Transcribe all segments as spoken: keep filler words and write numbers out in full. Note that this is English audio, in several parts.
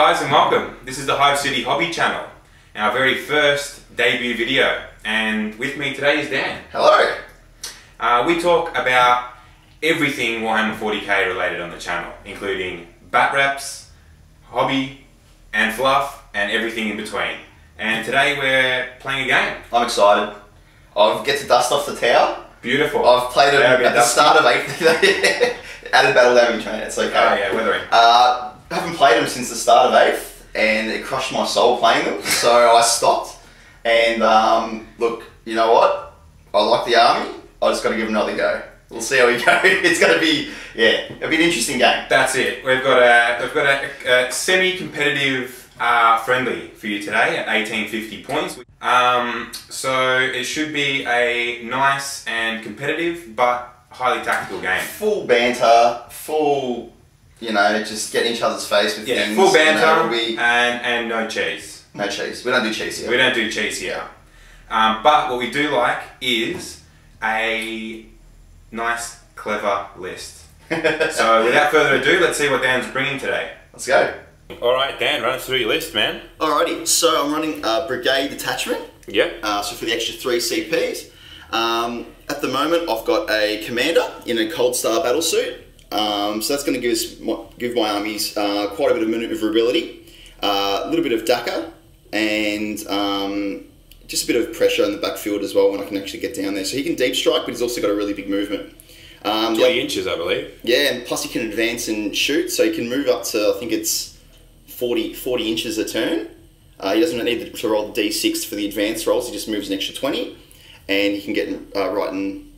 guys, and welcome. This is the Hive City Hobby Channel, and our very first debut video. And with me today is Dan. Hello! Uh, we talk about everything Warhammer forty K related on the channel, including bat wraps, hobby, and fluff, and everything in between. And today we're playing a game. I'm excited. I'll get to dust off the Tau. Beautiful. I've played it at the start of April. Added battle damage, mate. It's okay. Oh yeah, weathering. Uh, I haven't played them since the start of eighth, and it crushed my soul playing them, so I stopped. And um, look, you know what? I like the army. I just got to give it another go. We'll see how we go. It's going to be, yeah, it'll be an interesting game. That's it. We've got a, we've got a, a semi-competitive uh, friendly for you today at eighteen fifty points. Um, so it should be a nice and competitive, but highly tactical game. Full banter, full, you know, just get in each other's face with yeah, things. Full banter, you know, we... and, and no cheese. No cheese. We don't do cheese here. We don't do cheese here. Um, but what we do like is a nice, clever list. So without further ado, let's see what Dan's bringing today. Let's go. Alright, Dan, run us through your list, man. Alrighty, so I'm running a Brigade Detachment. Yep. Uh, so for the extra three C Ps. Um, at the moment, I've got a Commander in a Coldstar Battlesuit. Um, so that's going to give, us my, give my armies uh, quite a bit of maneuverability, uh, a little bit of D A C A, and um, just a bit of pressure in the backfield as well when I can actually get down there. So he can deep strike, but he's also got a really big movement. Um, Three yeah, inches, I believe. Yeah, and plus he can advance and shoot, so he can move up to, I think it's forty, forty inches a turn. Uh, he doesn't need to roll the D six for the advanced rolls, he just moves an extra twenty, and he can get uh, right in,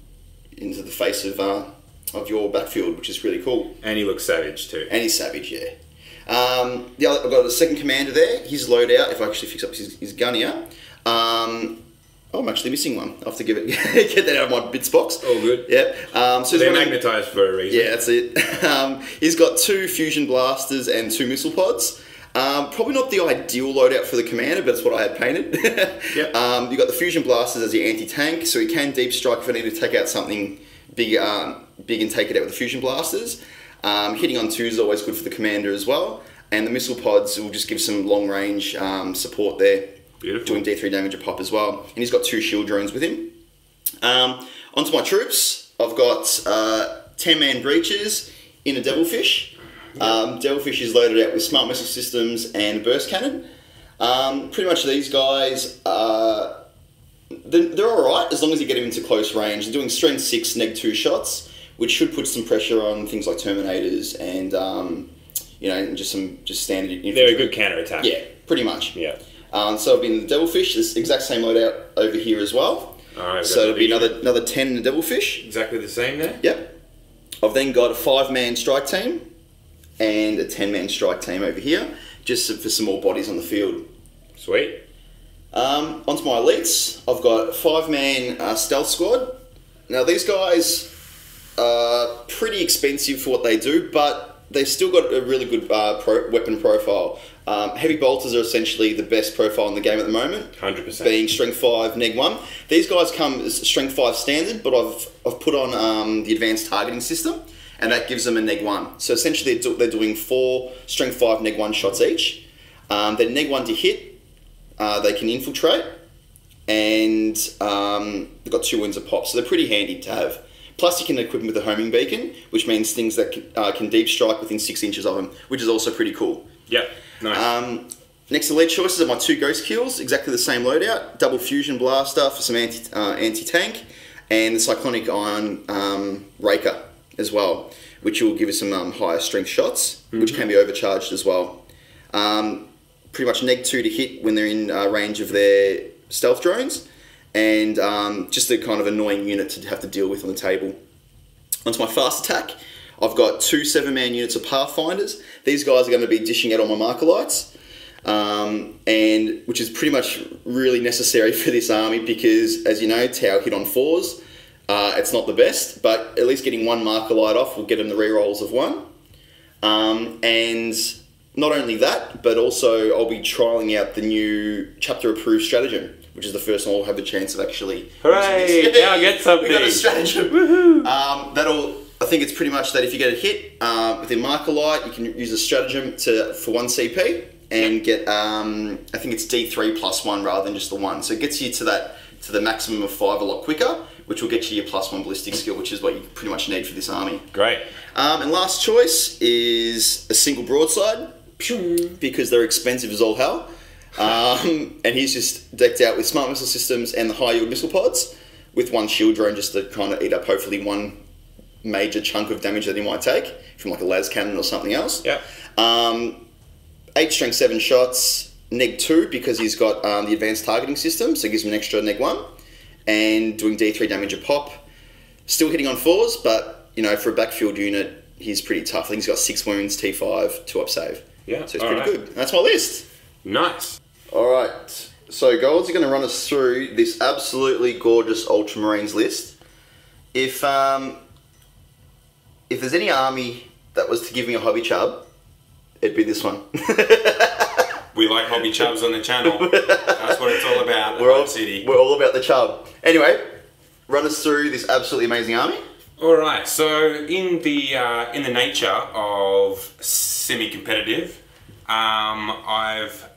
into the face of... Uh, of your backfield, which is really cool. And he looks savage too. And he's savage, yeah. Um, the other, I've got a second commander there. His loadout, if I actually fix up his, his gun here. Um, oh, I'm actually missing one. I'll have to give it, get that out of my bits box. Oh, good. Yep. Um, so they're magnetised for a reason. Yeah, that's it. Um, he's got two fusion blasters and two missile pods. Um, probably not the ideal loadout for the commander, but it's what I had painted. Yep. Um, you've got the fusion blasters as your anti-tank, so he can deep strike if I need to take out something big, um, big and take it out with the fusion blasters. Um, hitting on twos is always good for the commander as well. And the missile pods will just give some long range um, support there. Beautiful. Doing D three damage a pop as well. And he's got two shield drones with him. Um, onto my troops, I've got uh, ten man breachers in a Devilfish. Um, Devilfish is loaded out with smart missile systems and a burst cannon. Um, pretty much these guys are... They're alright as long as you get them into close range. They're doing strength six, neg two shots, which should put some pressure on things like Terminators and, um, you know, just some just standard infantry. They're a good counter-attack. Yeah, pretty much. Yeah. Um, so it'll be in the Devilfish, this exact same loadout over here as well. Alright. So it'll be another, another ten in the Devilfish. Exactly the same there? Yep. I've then got a five man strike team and a ten man strike team over here, just for some more bodies on the field. Sweet. Um, onto my elites, I've got a five man uh, stealth squad. Now these guys are pretty expensive for what they do, but they've still got a really good uh, pro weapon profile. Um, heavy bolters are essentially the best profile in the game at the moment. one hundred percent. Being strength five, neg one. These guys come as strength five standard, but I've, I've put on um, the advanced targeting system, and that gives them a neg one. So essentially they're, do they're doing four strength five, neg one shots each. Um, they're neg one to hit. Uh, they can infiltrate, and um, they've got two wounds a pop, so they're pretty handy to have. Plus you can equip them with a homing beacon, which means things that can, uh, can deep strike within six inches of them, which is also pretty cool. Yep, nice. Um, next to lead choices are my two Ghost Keels, exactly the same loadout, double fusion blaster for some anti, uh, anti-tank, and the Cyclonic Iron um, Raker as well, which will give us some um, higher strength shots, mm-hmm. which can be overcharged as well. Um, pretty much neg two to hit when they're in uh, range of their stealth drones, and um, just a kind of annoying unit to have to deal with on the table. Onto my fast attack, I've got two seven man units of Pathfinders. These guys are going to be dishing out all my Marker Lights, um, and which is pretty much really necessary for this army because, as you know, Tau hit on fours. Uh, it's not the best, but at least getting one Marker Light off will get them the rerolls of one. Um, and... Not only that, but also I'll be trialling out the new chapter-approved stratagem, which is the first one I'll have the chance of actually... Hooray! Now I get something! We got a stratagem! Woohoo! Um, that'll I think it's pretty much that if you get a hit uh, with your Marker Light, you can use a stratagem to for one C P and get um, I think it's D three plus one rather than just the one, so it gets you to that to the maximum of five a lot quicker, which will get you your plus one ballistic skill, which is what you pretty much need for this army. Great. Um, and last choice is a single Broadside because they're expensive as all hell, um, and he's just decked out with smart missile systems and the high yield missile pods with one shield drone just to kind of eat up hopefully one major chunk of damage that he might take from like a las cannon or something else. Yeah. Um, eight strength, seven shots, neg two because he's got um, the advanced targeting system, so it gives him an extra neg one, and doing D three damage a pop. Still hitting on fours, but you know, for a backfield unit, he's pretty tough. I think he's got six wounds, T five, two up save. Yeah. So it's pretty good. That's my list. Nice. All right. So Golds are going to run us through this absolutely gorgeous Ultramarines list. If um. If there's any army that was to give me a hobby chub, it'd be this one. We like hobby chubs on the channel. That's what it's all about. We're all, City. We're all about the chub. Anyway, run us through this absolutely amazing army. All right. So in the uh, in the nature of semi-competitive, um, I've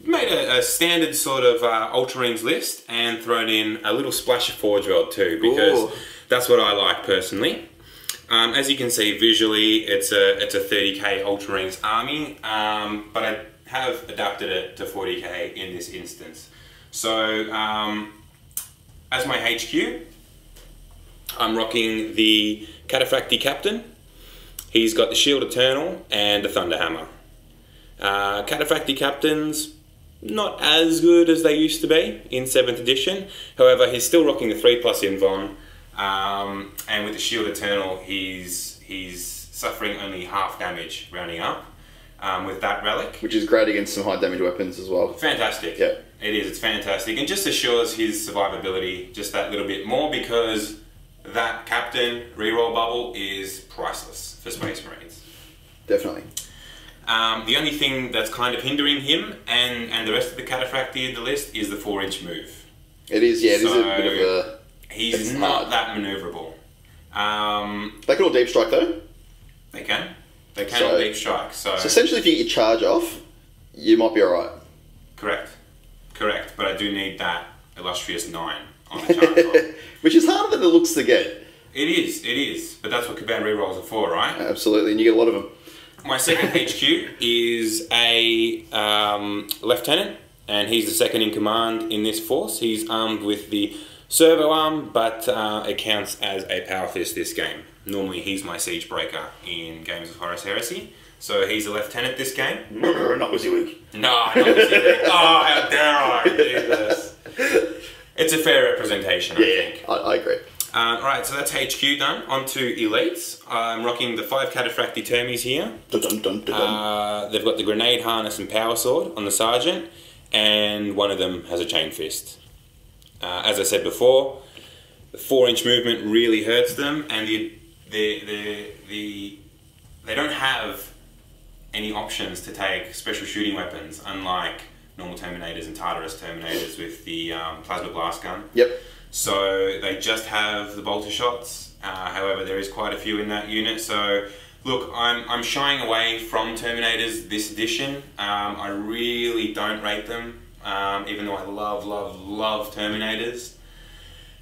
made a, a standard sort of uh, Ultramarines list and thrown in a little splash of Forge World too, because Ooh. That's what I like personally. Um, as you can see visually, it's a it's a thirty K Ultramarines army, um, but I have adapted it to forty K in this instance. So um, as my H Q, I'm rocking the Cataphractii Captain. He's got the Shield Eternal and the Thunder Hammer. Uh, Cataphractii Captain's not as good as they used to be in seventh edition. However, he's still rocking the three plus Invon. Um, and with the Shield Eternal, he's he's suffering only half damage, rounding up, um, with that relic. Which is great against some high damage weapons as well. Fantastic. Yeah. It is, it's fantastic. And just assures his survivability just that little bit more, because that Captain reroll bubble is priceless for Space Marines. Definitely. Um, the only thing that's kind of hindering him and, and the rest of the Cataphractii in the list is the four inch move. It is, yeah, it so, is a bit of a... He's it's not hard. That manoeuvrable. Um, they can all deep strike though. They can. They can so, all deep strike. So. so essentially if you get your charge off, you might be alright. Correct. Correct. But I do need that illustrious nine on the charge roll. Which is harder than it looks to get. It is. It is. But that's what Command rerolls are for, right? Absolutely. And you get a lot of them. My second H Q is a um, Lieutenant. And he's the second in command in this force. He's armed with the Servo arm, but uh, it counts as a power fist this game. Normally he's my siege breaker in games of Horus Heresy, so he's a lieutenant this game. Not Wizzy Week. No, not Wizzy Week. Oh, how dare I do this? It's a fair representation, I yeah, think. I, I agree. Um, Alright, so that's H Q done. On to Elites. I'm rocking the five Cataphractii Termies here. Dun, dun, dun, dun, dun. Uh, they've got the Grenade Harness and Power Sword on the Sergeant, and one of them has a Chain Fist. Uh, as I said before, the four-inch movement really hurts them, and the, the, the, the, they don't have any options to take special shooting weapons, unlike normal Terminators and Tartarus Terminators with the um, plasma blast gun. Yep. So they just have the bolter shots. Uh, however, there is quite a few in that unit. So look, I'm I'm shying away from Terminators this edition. Um, I really don't rate them. Um, even though I love, love, love Terminators,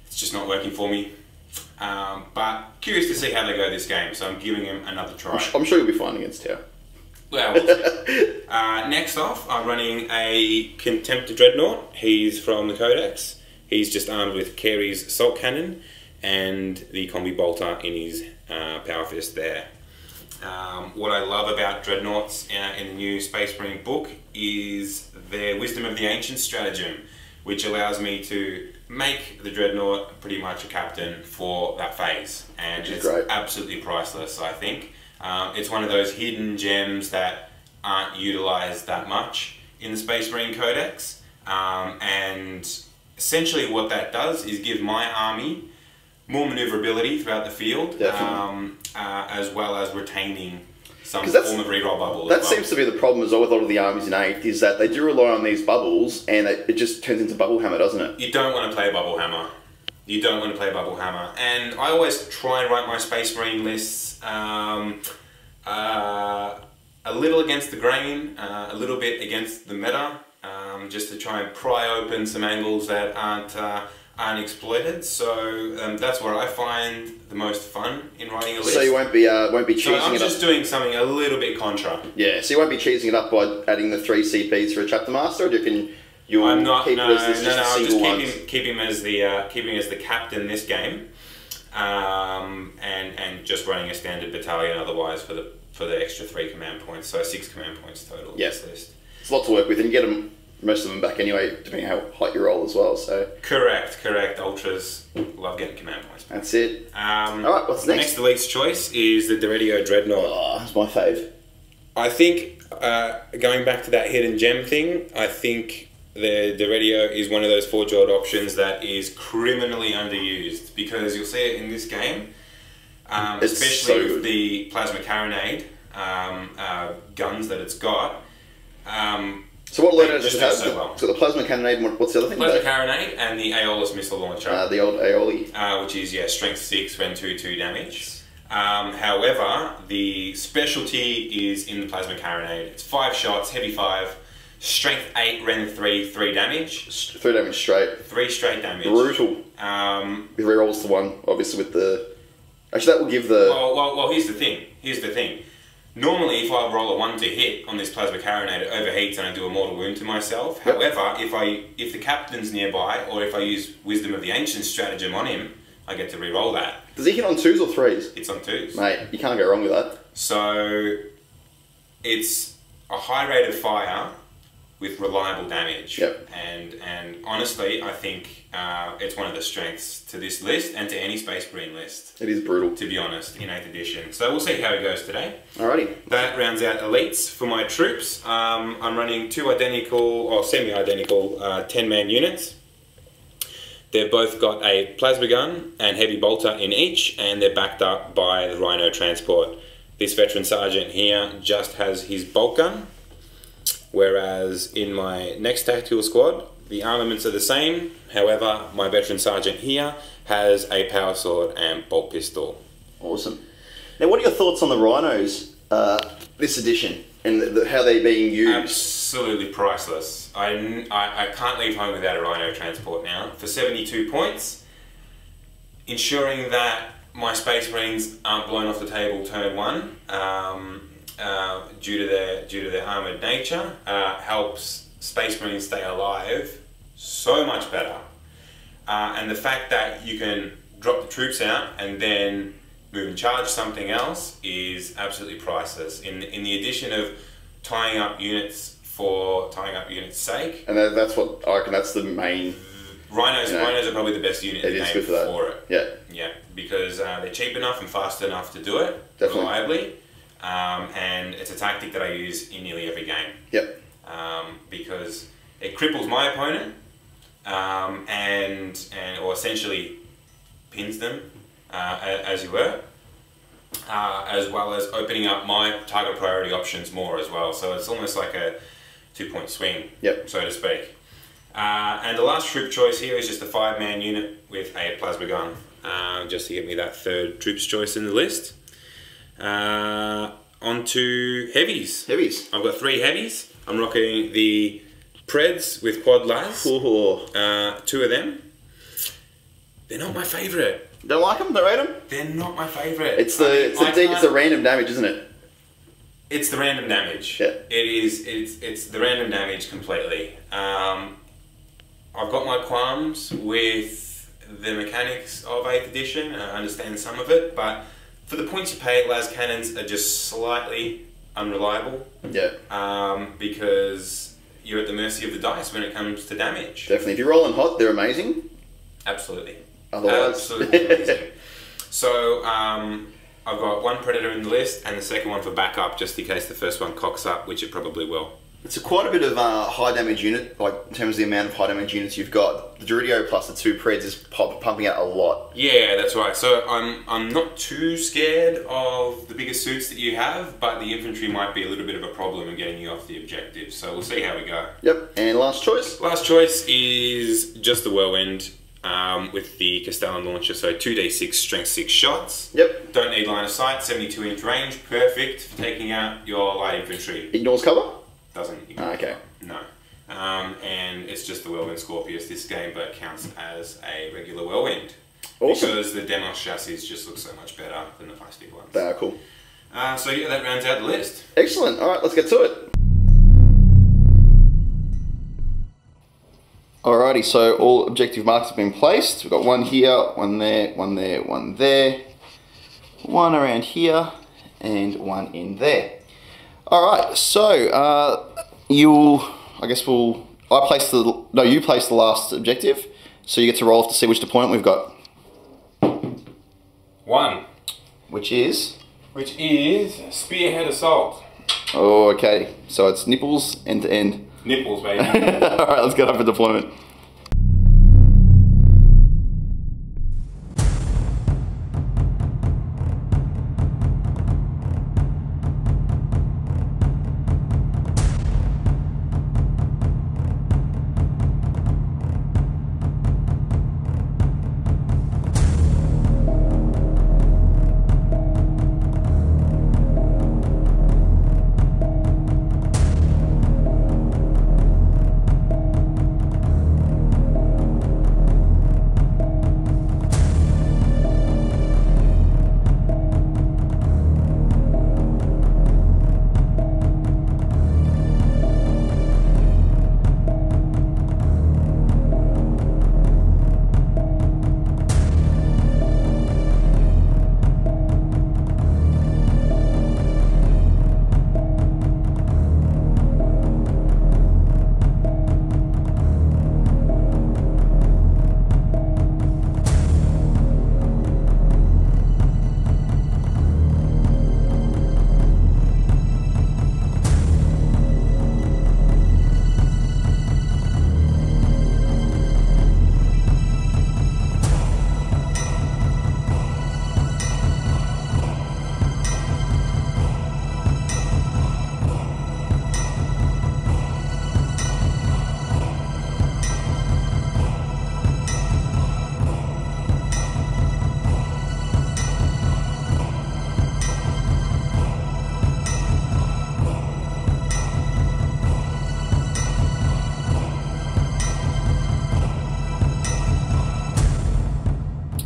it's just not working for me. Um, but curious to see how they go this game, so I'm giving them another try. I'm sure you'll be fine against Tau. Well, we'll uh, next off, I'm running a Contemptor Dreadnought. He's from the Codex. He's just armed with Carey's Salt Cannon and the Combi Bolter in his uh, Power Fist there. Um, what I love about Dreadnoughts uh, in the new Space Marine book is their Wisdom of the Ancients stratagem, which allows me to make the Dreadnought pretty much a captain for that phase. And it's great. Absolutely priceless, I think. Um, it's one of those hidden gems that aren't utilised that much in the Space Marine Codex. Um, and essentially what that does is give my army more manoeuvrability throughout the field, um, uh, as well as retaining some form of reroll bubble. That well. seems to be the problem as well with a lot of the armies in eighth, is that they do rely on these bubbles, and it, it just turns into bubble hammer, doesn't it? You don't want to play a bubble hammer. you don't want to play Bubble Hammer. And I always try and write my Space Marine lists um, uh, a little against the grain, uh, a little bit against the meta, um, just to try and pry open some angles that aren't uh, aren't exploited. So um, that's where I find the most fun in writing a list. So you won't be uh, won't be choosing. So I'm it just up. doing something a little bit contra. Yeah. So you won't be choosing it up by adding the three C Ps for a chapter master, or do you can? You'll I'm not. Keep no, it as no, no. I'll just keep him, keep him as the uh, keeping as the captain this game, um, and and just running a standard battalion otherwise for the for the extra three command points. So six command points total. Yes, this list. It's a lot to work with, and you get them most of them back anyway, depending on how hot you roll as well. So correct, correct. Ultras love getting command points. That's it. Um, All right, what's next? Next, the least choice is the Deredeo Dreadnought. Oh, that's my fave. I think uh, going back to that hidden gem thing, I think. The Deredeo is one of those four-jolt options that is criminally underused because you'll see it in this game, um, especially so with the Plasma Cannonade um, uh, guns that it's got. Um, so what loadout does it have? So, well. So the Plasma Cannonade, what's the other thing? Plasma Cannonade and the Aeolus Missile Launcher. Uh, the old Aeoli. Uh, which is, yeah, strength six when two two damage. Um, however, the specialty is in the Plasma Cannonade. It's five shots, heavy five. Strength eight, Ren three, three damage. Three damage straight. Three straight damage. Brutal. Um, it rerolls the one, obviously, with the... Actually, that will give the... Well, well, well, here's the thing. Here's the thing. Normally, if I roll a one to hit on this Plasma Cannonade, it overheats and I do a mortal wound to myself. Yep. However, if I if the captain's nearby, or if I use Wisdom of the Ancients stratagem on him, I get to reroll that. Does he hit on twos or threes? It's on twos. Mate, you can't go wrong with that. So, it's a high rate of fire... with reliable damage, yep. and and honestly, I think uh, it's one of the strengths to this list and to any Space Marine list. It is brutal, to be honest, in eighth edition. So we'll see how it goes today. Alrighty, that rounds out elites for my troops. Um, I'm running two identical or semi-identical uh, ten-man units. They've both got a plasma gun and heavy bolter in each, and they're backed up by the Rhino transport. This veteran sergeant here just has his bolt gun. Whereas in my next tactical squad, the armaments are the same. However, my veteran sergeant here has a power sword and bolt pistol. Awesome. Now, what are your thoughts on the Rhinos uh, this edition and the, the, how they're being used? Absolutely priceless. I, I, I can't leave home without a Rhino transport now. For seventy-two points, ensuring that my Space Marines aren't blown off the table turn one. Um, Uh, due to their due to their armored nature, uh, helps Space Marines stay alive so much better. Uh, and the fact that you can drop the troops out and then move and charge something else is absolutely priceless. In in the addition of tying up units for tying up units' sake, and that, that's what I reckon. That's the main. Rhinos, you know, Rhinos are probably the best unit in the game for it. Yeah, yeah, because uh, they're cheap enough and fast enough to do it Definitely. reliably. Um, and it's a tactic that I use in nearly every game. Yep. Um, because it cripples my opponent, um, and and or essentially pins them, uh, as you were, uh, as well as opening up my target priority options more as well. So it's almost like a two-point swing, yep. so to speak. Uh, and the last troop choice here is just a five-man unit with a plasma gun, uh, just to give me that third troops choice in the list. Uh, on to heavies. Heavies. I've got three heavies. I'm rocking the Preds with quad lads. Uh, two of them. They're not my favourite. Don't like them? Don't rate them? They're not my favourite. It's the I mean, it's, I the, it's the random damage, isn't it? It's the random damage. Yeah. It is. It's it's the random damage completely. Um, I've got my qualms with the mechanics of eighth edition. And I understand some of it, but. For the points you pay, las cannons are just slightly unreliable. Yeah. Um, because you're at the mercy of the dice when it comes to damage. Definitely. If you're rolling hot, they're amazing. Absolutely. Otherwise. Absolutely amazing. So, um, I've got one Predator in the list and the second one for backup, just in case the first one cocks up, which it probably will. It's a quite a bit of uh, high damage unit, like in terms of the amount of high damage units you've got. The Deredeo plus the two Preds is pop, pumping out a lot. Yeah, that's right. So I'm I'm not too scared of the bigger suits that you have, but the infantry might be a little bit of a problem in getting you off the objective. So we'll see how we go. Yep. And last choice? Last choice is just the Whirlwind. um, with the Castellan Launcher, so two d six strength six shots. Yep. Don't need line of sight, seventy-two inch range, perfect for taking out your light infantry. Ignores cover? Doesn't ignore uh, okay. Cover. No. Um, and it's just the Whirlwind Scorpius this game, but it counts as a regular Whirlwind. Awesome. Because the Demos chassis just looks so much better than the plastic ones. They are cool. Uh, so yeah, that rounds out the list. Excellent. All right, let's get to it. Alrighty, so all objective marks have been placed. We've got one here, one there, one there, one there, one around here, and one in there. Alright, so uh, you'll, I guess we'll, I place the, no, you place the last objective, so you get to roll off to see which deployment we've got. One. Which is? Which is Spearhead Assault. Oh, okay, so it's nipples end to end. Nipples, baby. Alright, let's get up for deployment.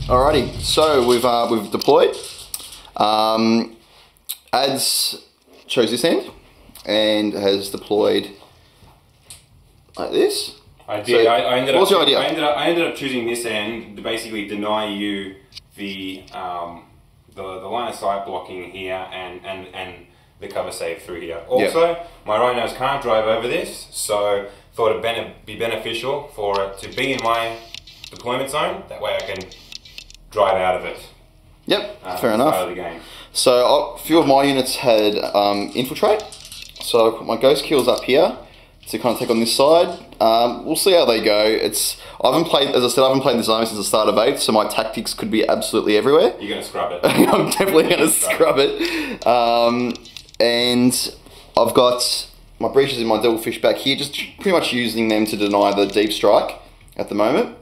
Alrighty, so we've uh, we've deployed. Um, Ads chose this end and has deployed like this. I did. So I, I ended what up, was your idea? I ended up, I ended up choosing this end to basically deny you the um, the, the line of sight blocking here and and and the cover save through here. Also, yep. My rhinos can't drive over this, so thought it'd bene be beneficial for it to be in my deployment zone. That way, I can drive out of it. Yep, uh, fair enough. Of the game. So a few of my units had um, infiltrate, so I put my Ghost Keels up here to kind of take on this side. Um, we'll see how they go. It's I haven't played, as I said, I haven't played this army since the start of eight, so my tactics could be absolutely everywhere. You're gonna scrub it. I'm definitely gonna, gonna scrub it. it. Um, and I've got my Breachers and my Devilfish back here, just pretty much using them to deny the deep strike at the moment.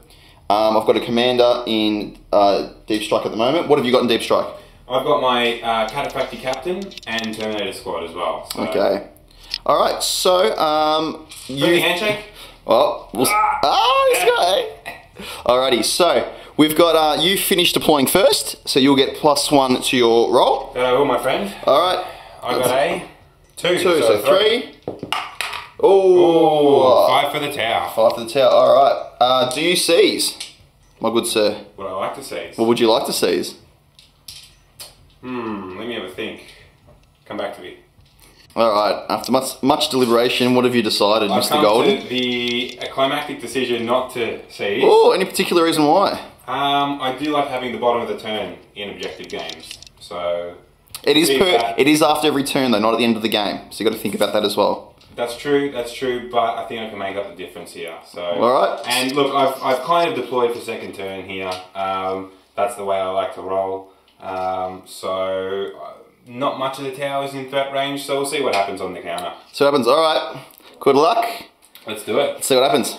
Um, I've got a commander in uh, Deep Strike at the moment. What have you got in Deep Strike? I've got my uh, Cataphractii Captain and Terminator Squad as well. So. Okay. All right. So um, you the handshake. Well, we'll ah, ah this guy. Alrighty. So we've got uh, you finished deploying first, so you'll get plus one to your roll. That I will, my friend. All right. I got a two. Two. So, so three. three. Oh, Ooh, five for the Tau. Five for the Tau, alright. Uh, do you seize, my good sir? Would I like to seize? What would you like to seize? Hmm, let me have a think. Come back to me. Alright, after much, much deliberation, what have you decided, I've Mister Golden? To the climactic decision not to seize. Oh, any particular reason why? Um, I do like having the bottom of the turn in objective games, so... It is, per, it is after every turn though, not at the end of the game, so you've got to think about that as well. That's true, that's true, but I think I can make up the difference here. So, all right. And look, I've, I've kind of deployed for second turn here. Um, that's the way I like to roll. Um, so, not much of the tower is in threat range, so we'll see what happens on the counter. See what happens, all right. Good luck. Let's do it. Let's see what happens.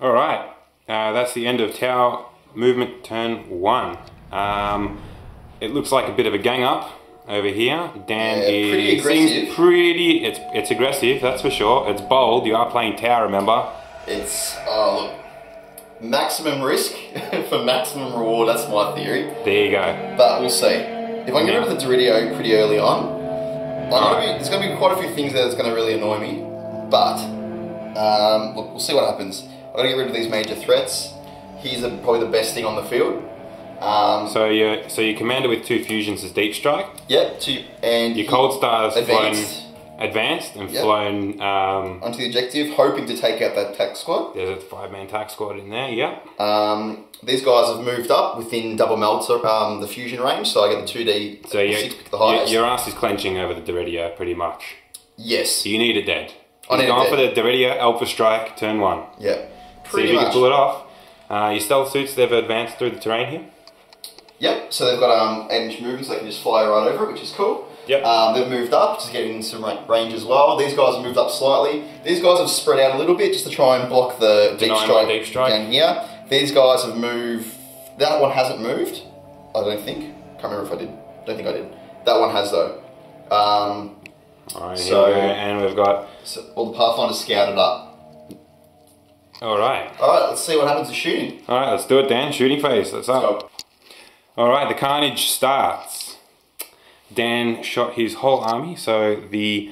All right, uh, that's the end of Tau movement turn one. Um, it looks like a bit of a gang up over here. Dan yeah, is pretty aggressive. Seems pretty. It's it's aggressive, that's for sure. It's bold. You are playing Tau, remember? It's uh, look, maximum risk for maximum reward. That's my theory. There you go. But we'll see. If I can yeah. get rid of the Deredeo pretty early on, I'm gonna be, there's going to be quite a few things there that's going to really annoy me. But um, look, we'll see what happens. I've got to get rid of these major threats. He's a, probably the best thing on the field. Um, so your so your commander with two fusions is deep strike. Yep. Two and your Coldstar's advanced. flown advanced and yep. flown um, onto the objective, hoping to take out that tack squad. There's a five-man tack squad in there. Yep. Um, these guys have moved up within double melt um, the fusion range, so I get the two D. So you, six, pick the highest. Your, your ass is clenching over the Deredeo pretty much. Yes. So you need it dead. I'm going for the Deredeo Alpha Strike turn one. Yep. Pretty See if much. you can pull it off. Uh, your stealth suits, they've advanced through the terrain here. Yep, so they've got um, eight inch movement, so they can just fly right over it, which is cool. Yep. Um, they've moved up, just getting some range as well. These guys have moved up slightly. These guys have spread out a little bit just to try and block the deep strike, deep strike down here. These guys have moved. That one hasn't moved, I don't think. Can't remember if I did. Don't think I did. That one has though. Um, all right, so, here we go. And we've got... So all the Pathfinders scouted up. All right. All right, let's see what happens to shooting. All right, let's do it, Dan. Shooting phase, that's up. Let's go. Alright, the carnage starts. Dan shot his whole army, so the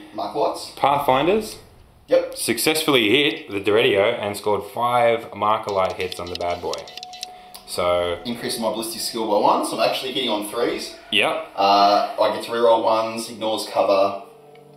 Pathfinders yep. successfully hit the Deredeo and scored five Marker Light hits on the bad boy. So increasing my ballistic skill by one, so I'm actually hitting on threes. Yep. Uh, I get to reroll ones, ignores cover.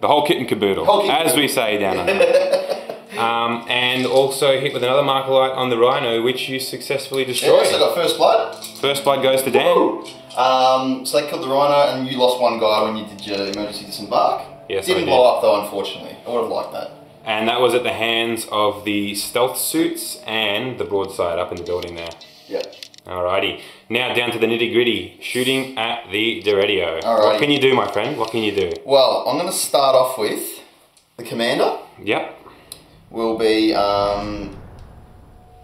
The whole kit and caboodle, whole kit as and we say down under. Um, and also hit with another Marker Light on the Rhino, which you successfully destroyed. Yeah, so I got first blood. First blood goes to Dan. Um, so they killed the Rhino, and you lost one guy when you did your emergency disembark. Yes, Didn't I did. blow up though, unfortunately. I would have liked that. And that was at the hands of the stealth suits and the broadside up in the building there. Yep. Alrighty. Now down to the nitty gritty. Shooting at the Deredeo. Alrighty. What can you do, my friend? What can you do? Well, I'm going to start off with the commander. Yep. Will be, um,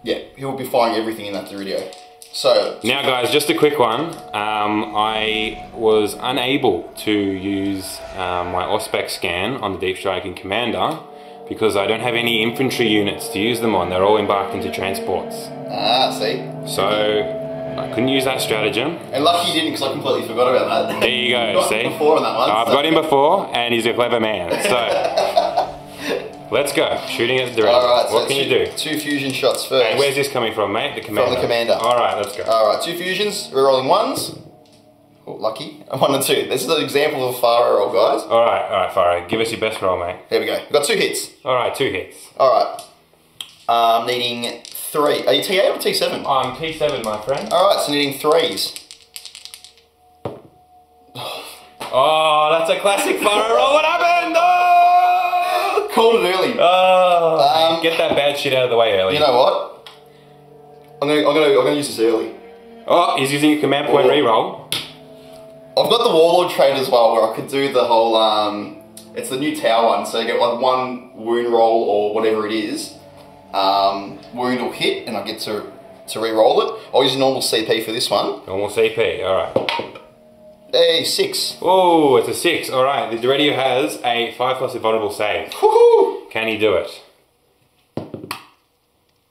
yeah, he'll be firing everything in that Deredeo. So now, guys, just a quick one. Um, I was unable to use um, my Auspec scan on the Deep Striking Commander because I don't have any infantry units to use them on. They're all embarked into transports. Ah, see. So I couldn't use that stratagem. And lucky you didn't, because I completely forgot about that. There you go. Got see. Him before on that one, I've so. got him before, and he's a clever man. So. Let's go. Shooting at the Deredeo. Right, what so can two, you do? Two fusion shots first. And where's this coming from, mate? The commander. From the commander. Alright, let's go. Alright, two fusions. We're rolling ones. Oh, lucky. One and two. This is an example of a fire roll, guys. Alright, alright, fire. Give us your best roll, mate. Here we go. We've got two hits. Alright, two hits. Alright. I'm um, needing three. Are you T eight or T seven? I'm T seven, my friend. Alright, so needing threes. Oh, that's a classic fire roll. What happened? Oh! Called it early. Oh, um, get that bad shit out of the way early. You know what? I'm gonna, I'm gonna, I'm gonna use this early. Oh, he's using a command point reroll. I've got the warlord trait as well, where I could do the whole. Um, it's the new Tau one, so you get like one wound roll or whatever it is. Um, wound or hit, and I get to to reroll it. I'll use normal C P for this one. Normal C P. All right. Hey, six. Oh, it's a six. All right, the Deredeo has a five plus invulnerable save. Woohoo! Can he do it?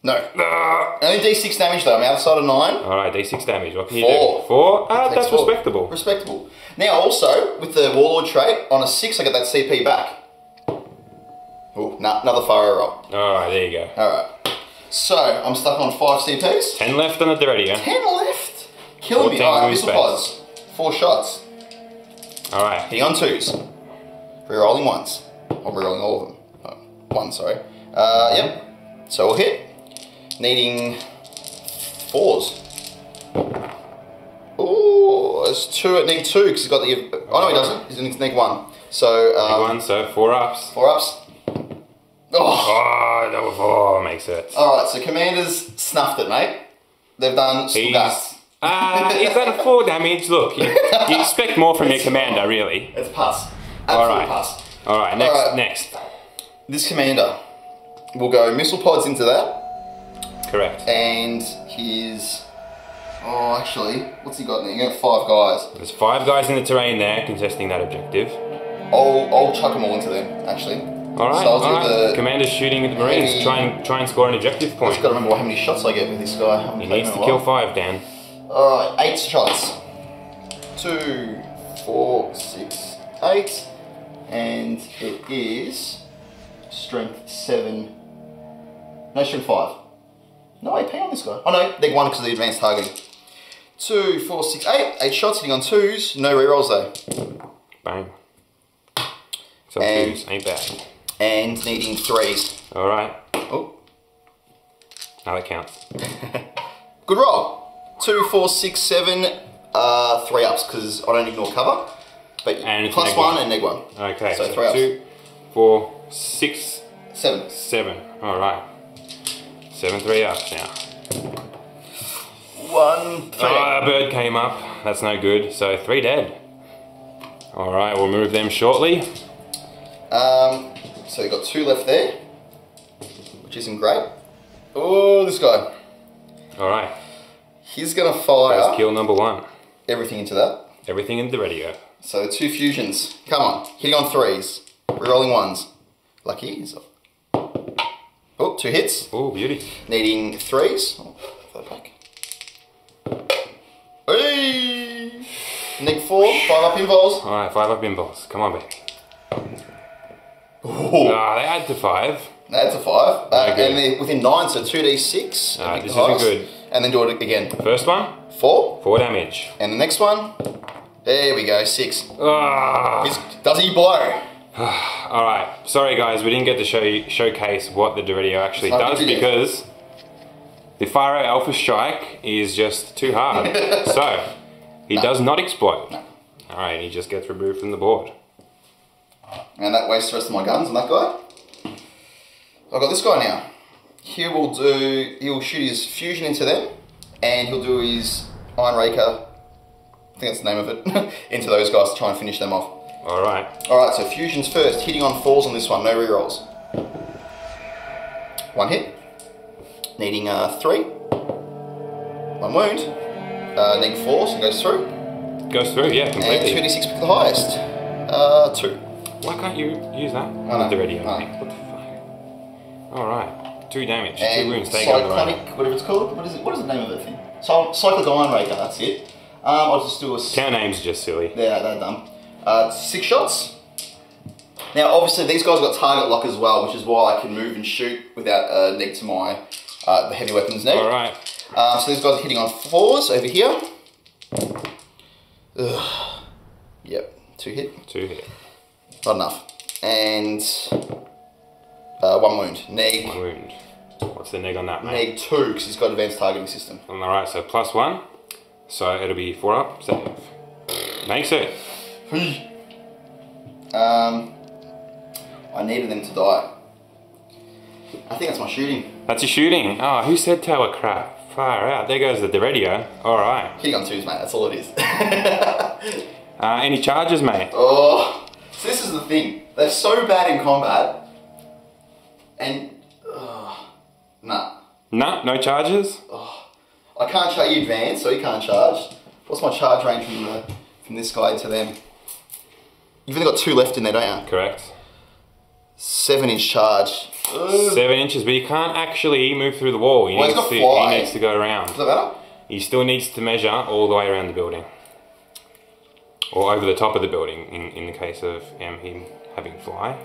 No. Uh, Only D six damage though, I'm outside of nine. All right, D six damage, what can Four. you do? Four. Ah, that's four. respectable. Respectable. Now also, with the Warlord trait, on a six I get that C P back. Oh, nah, another fire roll. All right, there you go. All right. So, I'm stuck on five C Ps. ten left on the Deredeo. ten left? Killing me. All right, missile pods. Four shots. Alright. Hitting on twos. Rerolling ones. Or rerolling all of them. Oh, one, sorry. Uh, yep. So we'll hit. Needing fours. Ooh, there's two at neg two because he's got the. Oh no, he doesn't. He's in neg one. So. Um, neg one, so four ups. Four ups. Oh, oh double four makes it. Alright, so Commander's snuffed it, mate. They've done that. Uh, is that a four damage? Look, you, you expect more from your commander, really. It's pass. Absolutely pass. All right, next, All right. next. This commander will go missile pods into that. Correct. And his... Oh, actually, what's he got in there? You got five guys. There's five guys in the terrain there contesting that objective. I'll, I'll chuck them all into them, actually. Alright, so alright. Commander's shooting at the Marines. Heavy... Try and try and score an objective point. I've just got to remember how many shots I get with this guy. I'm he needs to kill five, Dan. Alright, eight shots. Two, four, six, eight. And it is... Strength seven... No, strength five. No A P on this guy. Oh no, they're one because of the advanced targeting. Two, four, six, eight. Eight shots, hitting on twos. No rerolls though. Bang. So and, twos, ain't bad. And needing threes. Alright. Oh. Now that counts. Good roll. Two, four, six, seven, uh, three ups because I don't ignore cover. But and plus one, one and neg one. Okay, so, so three ups. Two, four, six, seven. Seven, alright. Seven three ups now. One three. Oh, a bird came up. That's no good. So three dead. Alright, we'll move them shortly. Um, so you've got two left there, which isn't great. Oh, this guy. Alright. He's going to fire... That's kill number one. Everything into that. Everything into the radio. So two fusions. Come on. Hitting on threes. Rerolling ones. Lucky. Oh, two hits. Oh, beauty. Needing threes. Oh, throw that back. Hey! Nick four, five up involves. Alright, five up involves. Come on, baby. Oh, ah, they add to five. They add to five. Uh, okay. And they're within nine, so two d six. Alright, this isn't good. And then do it again. First one? Four. Four damage. And the next one? There we go, six. Ah. Does he blow? Alright, sorry guys, we didn't get to show you, showcase what the Deredeo actually does because the Fire Alpha Strike is just too hard. So, he no. does not explode. No. Alright, he just gets removed from the board. And that wastes the rest of my guns on that guy. I've got this guy now. He will do, he'll shoot his fusion into them and he'll do his Iron Raker, I think that's the name of it, into those guys to try and finish them off. Alright. Alright, so fusions first. Hitting on fours on this one, no rerolls. One hit. Needing uh, three. One wound. Uh, needing four, so it goes through. Goes through, yeah, completely. And two d six for the highest. Uh, two. Why can't you use that? Not the radio. What the fuck? Alright. Two damage, and two wounds. They go on the Cyclonic, whatever it's called. What is it? What is the name of that thing? So, Cyclonic Iron Raker, that's it. Um, I'll just do a... Our name's just silly. Yeah, they're dumb. Uh, six shots. Now obviously these guys got target lock as well, which is why I can move and shoot without a uh, neg to my uh, the heavy weapons neg. Alright. Uh, so these guys are hitting on fours over here. Ugh. Yep, two hit. Two hit. Not enough. And uh, one wound. Neg. One wound. What's the neg on that, mate? Neg two, because he's got advanced targeting system. Alright, so plus one. So it'll be four up, save. Makes it. Um, I needed them to die. I think that's my shooting. That's your shooting? Oh, who said tower crap? Far out. There goes the Deredeo. Alright. Hitting on twos, mate. That's all it is. uh, any charges, mate? Oh, so this is the thing. They're so bad in combat. And, uh, nah. Nah? No charges? Oh, I can't charge you advance, so you can't charge. What's my charge range from, the, from this guy to them? You've only got two left in there, don't you? Correct. Seven inch charge. Ugh. Seven inches, but you can't actually move through the wall. He, well, needs, to, he needs to go around. Does that matter? He still needs to measure all the way around the building. Or over the top of the building, in, in the case of um, him having fly.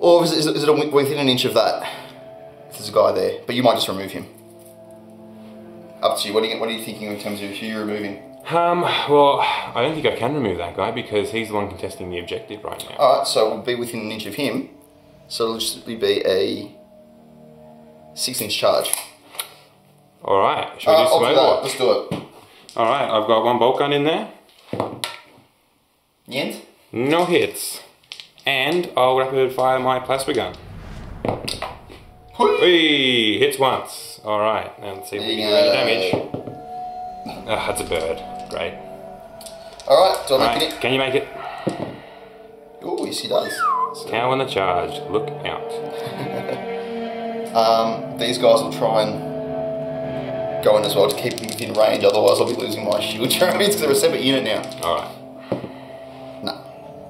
Or is it, is it, is it within an inch of that? If there's a guy there. But you might just remove him. Up to you. What are you, what are you thinking in terms of who you're removing? Um, well, I don't think I can remove that guy because he's the one contesting the objective right now. Alright, so we'll be within an inch of him. So it'll just be a six inch charge. Alright, shall we do smoke watch? Let's do it. Alright, I've got one bolt gun in there. And? No hits. And I'll rapid fire my plasma gun. Whee! Hits once. Alright, now let's see if we can do any damage. Ah, oh, that's a bird. Great. Alright, do I All make right. it? Can you make it? Oh, yes he does. So. Cow on the charge. Look out. Um, these guys will try and go in as well to keep them within range, otherwise I'll be losing my shield trophies because they're a separate unit now. Alright. No.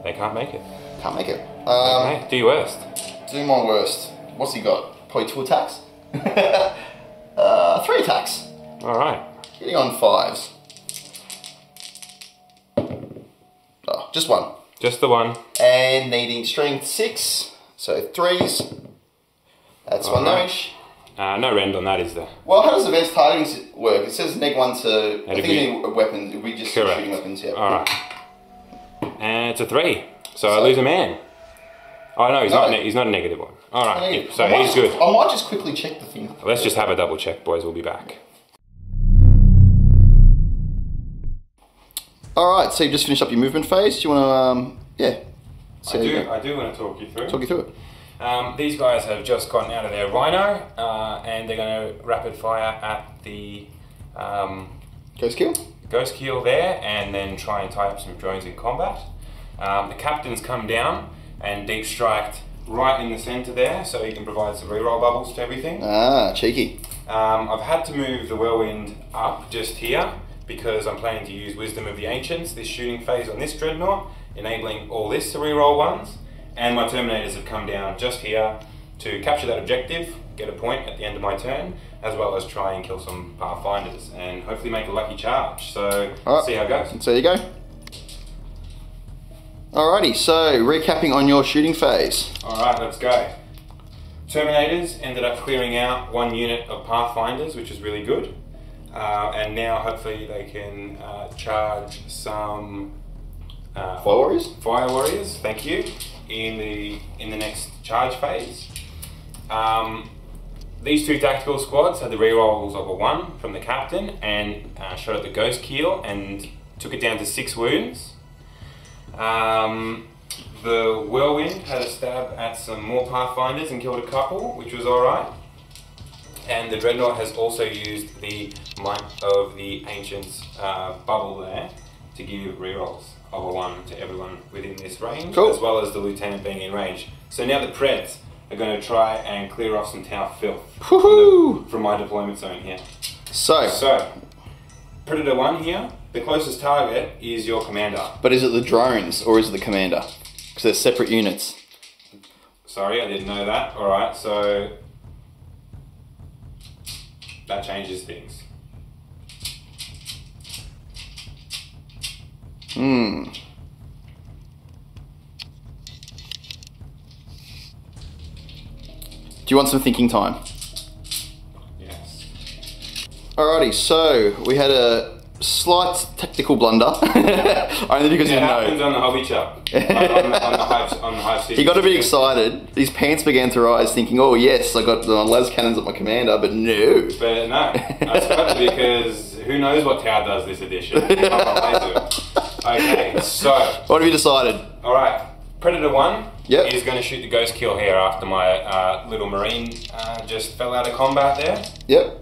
They can't make it. Can't make it. Um, okay. Do your worst. Do my worst. What's he got? Probably two attacks? uh, three attacks. Alright. Getting on fives. Oh, just one. Just the one. And needing strength six, so threes. That's All one right. damage. Uh, no rend on that, is there? Well, how does advanced targeting work? It says neg one to, It'd I think be... weapons, we just Correct. shooting weapons, yeah. Alright. And it's a three, so, so I lose a man. Oh no, he's, no. Not, he's not a negative one. Alright, so might, he's good. I might just quickly check the thing. Let's just have a double check, boys, we'll be back. Alright, so you've just finished up your movement phase. Do you want to, um, yeah. So I do, I do want to talk you through. Talk you through it. Um, these guys have just gotten out of their Rhino, uh, and they're going to rapid fire at the... Um, Ghost Keel? Ghost Keel there, and then try and tie up some drones in combat. Um, the captain's come down and deep striked right in the centre there, so he can provide some reroll bubbles to everything. Ah, cheeky. Um, I've had to move the Whirlwind up just here, because I'm planning to use Wisdom of the Ancients, this shooting phase on this Dreadnought, enabling all this to reroll ones, and my Terminators have come down just here to capture that objective, get a point at the end of my turn, as well as try and kill some Pathfinders, and hopefully make a lucky charge, so right. see how it goes. So there you go. Alrighty, so recapping on your shooting phase. Alright, let's go. Terminators ended up clearing out one unit of Pathfinders, which is really good. Uh, and now hopefully they can uh, charge some uh, Fire Warriors. Fire Warriors, thank you. In the in the next charge phase, um, these two tactical squads had the rerolls of a one from the captain and uh, shot at the Ghost Keel and took it down to six wounds. Um, the Whirlwind had a stab at some more Pathfinders and killed a couple, which was all right. And the Dreadnought has also used the Might of the Ancients uh, bubble there to give rerolls of a one to everyone within this range, cool. as well as the Lieutenant being in range. So now the Preds are going to try and clear off some Tau filth from, the, from my deployment zone here. So, so Predator one here, the closest target is your commander. But is it the drones or is it the commander? Because they're separate units. Sorry, I didn't know that. Alright, so... that changes things. Hmm. Do you want some thinking time? Yes. Alrighty, so we had a slight technical blunder. Only because you know. It happens on the hobby shop. on, on, the, on, the hive, on the Hive City. He got a bit excited. His pants began to rise, thinking, "Oh yes, I got the las cannons at my commander," but no. But no, that's funny because who knows what Tau does this edition? Okay, so what have you decided? All right, Predator One yep. is going to shoot the Ghost Keel here after my uh, little Marine uh, just fell out of combat there. Yep.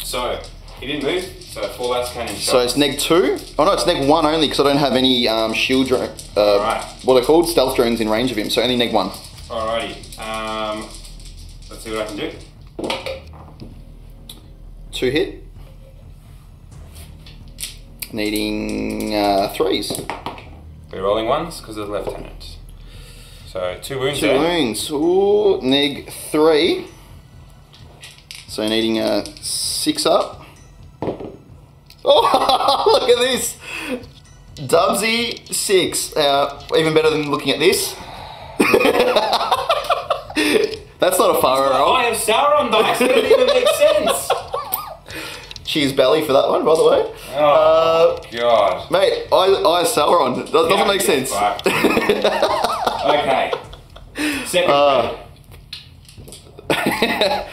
So he didn't move. So four last cannon shots. So it's neg two? Oh no, it's neg one only because I don't have any um, shield drone, uh, right. what are called stealth drones in range of him, so only neg one. Alrighty, um, let's see what I can do. Two hit. Needing uh, threes. We're rolling ones because of the lieutenant. So two wounds. Two there. wounds, ooh, neg three. So needing a six up. Oh, look at this! Dubsy six. Uh, even better than looking at this. That's not a far roll. I have Sauron dice. That doesn't even make sense. Cheers, Belly, for that one, by the way. Oh, uh, God. Mate, I, I have Sauron. That doesn't yeah, make sense. Okay. Second uh,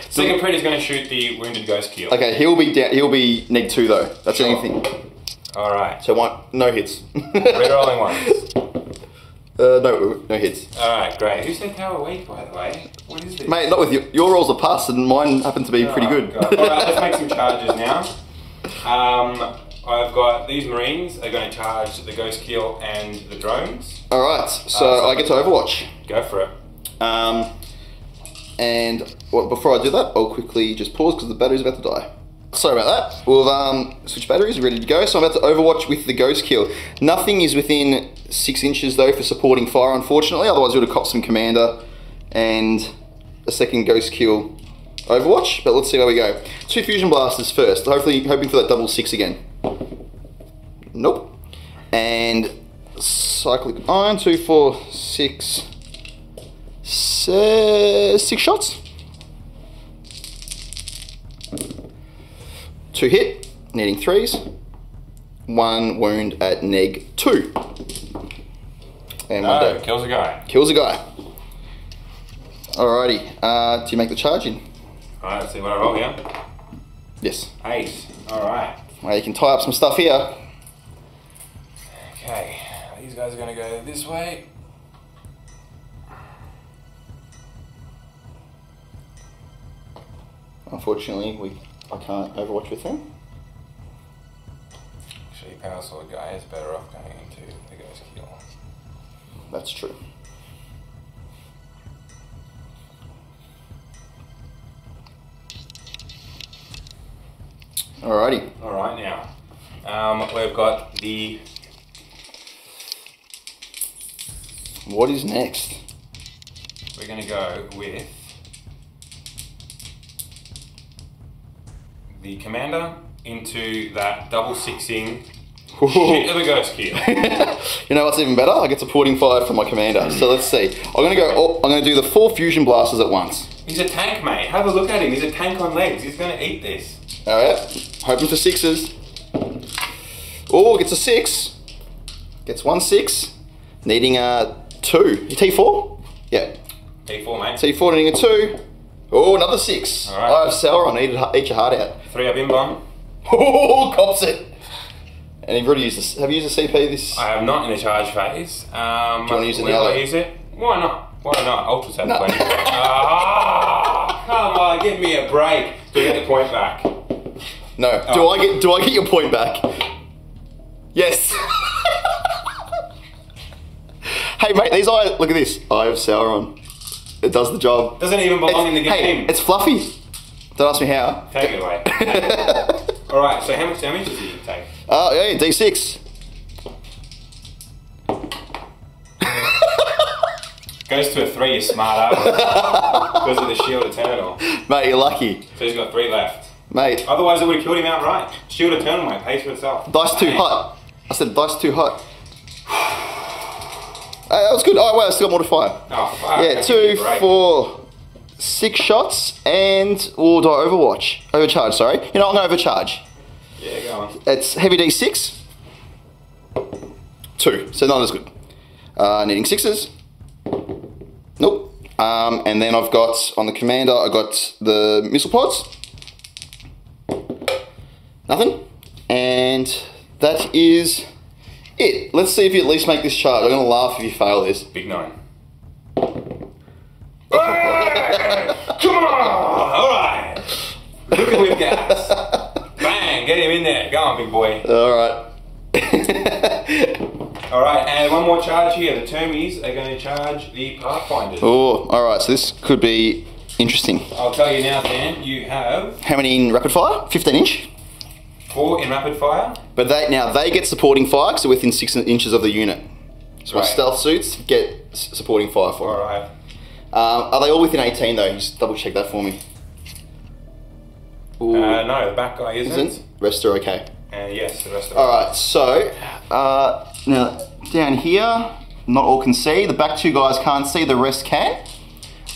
Second Pred is going to shoot the wounded Ghost Keel. Okay, he'll be down, he'll be neg two though. That's sure. anything. All right. So one, no hits. Rerolling ones. Uh, no, no hits. All right, great. Who said Tau are weak, by the way? What is this? Mate, not with your your rolls are passed and mine happen to be oh, pretty good. God. All right, let's make some charges now. Um, I've got these Marines are going to charge the Ghost Keel and the drones. All right, so, uh, so I get to Overwatch. Go for it. Um, and well, before I do that, I'll quickly just pause because the battery's about to die. Sorry about that. We'll um, switch batteries, ready to go. So I'm about to overwatch with the Ghost Keel. Nothing is within six inches though for supporting fire, unfortunately. Otherwise we would have copped some commander and a second Ghost Keel overwatch, but let's see how we go. Two Fusion Blasters first, hopefully hoping for that double six again. Nope. And Cyclic Iron, two, four, six, se six shots. Two hit, needing threes. One wound at neg two. And no, one down. Kills a guy. Kills a guy. Alrighty, uh, do you make the charge in? Alright, let's see what I roll here. Yes. Ace, alright. Well, you can tie up some stuff here. Okay, these guys are gonna go this way. Unfortunately, we. I can't overwatch with him. Actually, Power Sword guy is better off going into the Ghost Keel. That's true. Alrighty. Alright, now. Um, we've got the... What is next? We're going to go with... the commander into that double sixing shit of a Ghost Keel. You know what's even better? I get supporting fire from my commander. So let's see. I'm gonna go. Oh, I'm gonna do the four Fusion Blasters at once. He's a tank, mate. Have a look at him. He's a tank on legs. He's gonna eat this. All right. Hoping for sixes. Oh, gets a six. Gets one six. Needing a two. T four? Yeah. T four, mate. T four needing a two. Oh, another six. All right. I have Sauron, eat, eat your heart out. Three up in bomb. Oh, cops it. And you've already used a, have you used a C P this? I have not in the charge phase. Um, Do you want to use it now? Use it? Why not? Why not? Ultra's had no. plenty. Ah, come on, give me a break. Do I get the point back? No. Oh. Do I get Do I get your point back? Yes. Hey, mate, these eyes. Look at this. I have Sauron. It does the job. Doesn't even belong it's, in the game. Hey, it's fluffy. Don't ask me how. Take it away. Alright, so how much damage does he take? Oh, uh, yeah, D six. Goes to a three, you smart ass. Because of the Shield Eternal. Mate, you're lucky. So he's got three left. Mate. Otherwise, it would have killed him outright. Shield Eternal, mate, pays for itself. Dice too hot. I said, dice too hot. Uh, that was good. Oh, wait, I still got more to fire. Oh, fuck. Yeah, two, four, six shots, and we'll do overwatch. Overcharge, sorry. You know, I'm going to overcharge. Yeah, go on. It's heavy D six. Two, so not as good. Uh, needing sixes. Nope. Um, and then I've got, on the commander, I've got the missile pods. Nothing. And that is... it. Let's see if you at least make this charge. I'm going to laugh if you fail this. Big nine. Hey! Come on! Alright. Look at him, guys. Bang! Get him in there. Go on, big boy. Alright. Alright, and one more charge here. The Termies are going to charge the Pathfinders. Oh, alright. So this could be interesting. I'll tell you now, Dan. You have... How many in rapid fire? fifteen inch? Four in rapid fire. But they now they get supporting fire because they're within six inches of the unit. So right. Our stealth suits get supporting fire for them. Alright. Um, are they all within eighteen though? Just double check that for me. Ooh. Uh no, the back guy isn't. isn't. Rest are okay. And uh, yes, the rest are all right. So uh, now down here, not all can see. The back two guys can't see. The rest can.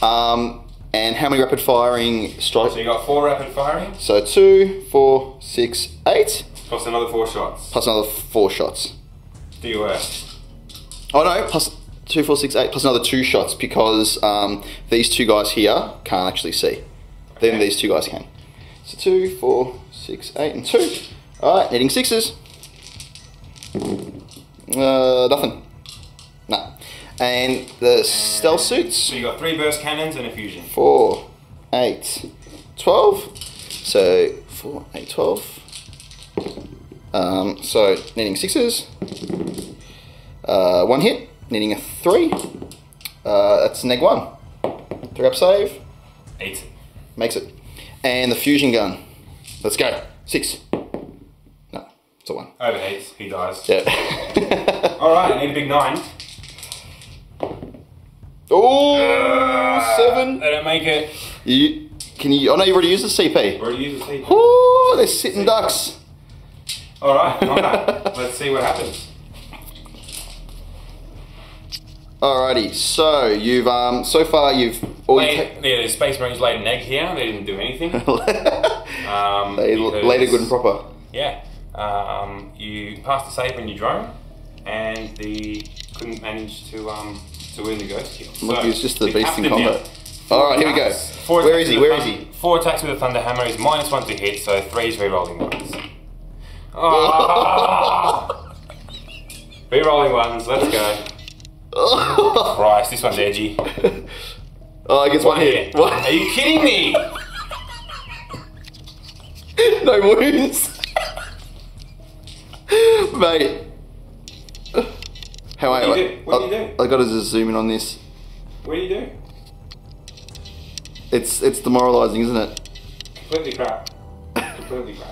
Um, And how many rapid firing strikes? So you got four rapid firing. So two, four, six, eight. Plus another four shots. Plus another four shots. Do your worst. Oh no, plus two, four, six, eight, plus another two shots because um, these two guys here can't actually see. Okay. Then these two guys can. So two, four, six, eight, and two. All right, needing sixes. Uh, nothing. Nah. And the and stealth suits. So you got three burst cannons and a fusion. Four, eight, twelve. So four, eight, twelve. Um, so needing sixes. Uh, one hit, needing a three. Uh, that's neg one. Three up save. Eight. makes it. And the fusion gun. Let's go. Six. No, it's a one. Overheats. He dies. Yeah. All right. I need a big nine. Oh, uh, seven. They don't make it. You can you? I oh, know you already used the C P. Already used the C P. Oh, they're sitting ducks. All right. All right. Let's see what happens. Alrighty, so you've um so far you've all laid, you yeah, the Space Marines laid an egg here. They didn't do anything. um, they because, laid it good and proper. Yeah, um, you passed the save on your drone, and the couldn't manage to um to win the Ghost Keel. So look, it was just the beast in combat. Alright, here we go. Four Where is he? Where is he? Four attacks with a Thunder Hammer. He's minus one to hit, so three is re-rolling ones. Oh, re-rolling ones. Let's go. Oh Christ, this one's edgy. Oh, I guess one, one hit. hit. What? Are you kidding me? No wounds. Mate. How are you? What do you do? I, do? I, I gotta just zoom in on this. What do you do? It's it's demoralizing, isn't it? Completely crap. Completely crap.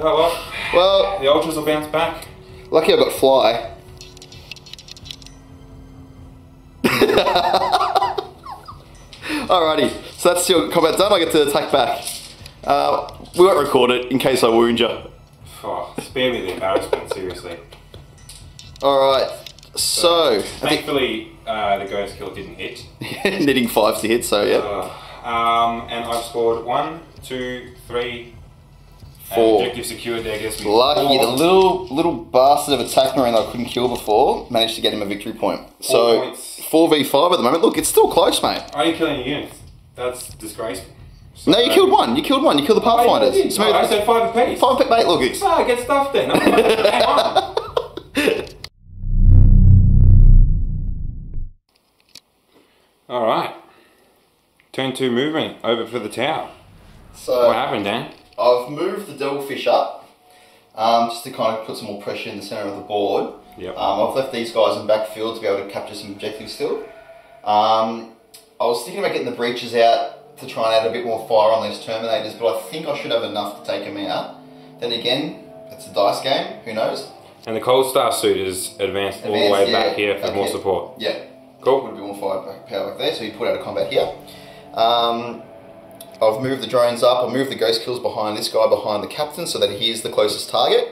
Oh well. Well, the Ultras will bounce back. Lucky I got fly. Alrighty, so that's your combat done. I get to attack back. Uh, we won't record it in case I wound you. Oh, spare me the embarrassment, seriously. Alright, so. so thankfully, uh, the Ghost Keel didn't hit. Needing fives to hit, so yeah. Uh, um, and I've scored one, two, three, four. Objective secured there, I guess. Lucky, the little little bastard of attack marine that I couldn't kill before managed to get him a victory point. So four v five at the moment. Look, it's still close, mate. Are you killing your units? That's disgraceful. So no, you killed one. You killed one. You killed the Pathfinders. I, so no, I said five apiece. Five apiece, mate. Look, it's... Ah, oh, get stuffed then. Hang on. All right. Turn two moving over for the Tau. So what happened, Dan? I've moved the Devilfish up, um, just to kind of put some more pressure in the centre of the board. Yep. Um, I've left these guys in backfield to be able to capture some objectives still. Um, I was thinking about getting the Breachers out to try and add a bit more fire on these Terminators, but I think I should have enough to take them out. Then again, it's a dice game, who knows? And the Coldstar suit is advanced, advanced all the way yeah, back here for more here. support. Yeah. Cool. Would be more firepower back there, so you put out a combat here. Um, I've moved the drones up, I've moved the Ghost Keels behind this guy, behind the captain, so that he is the closest target.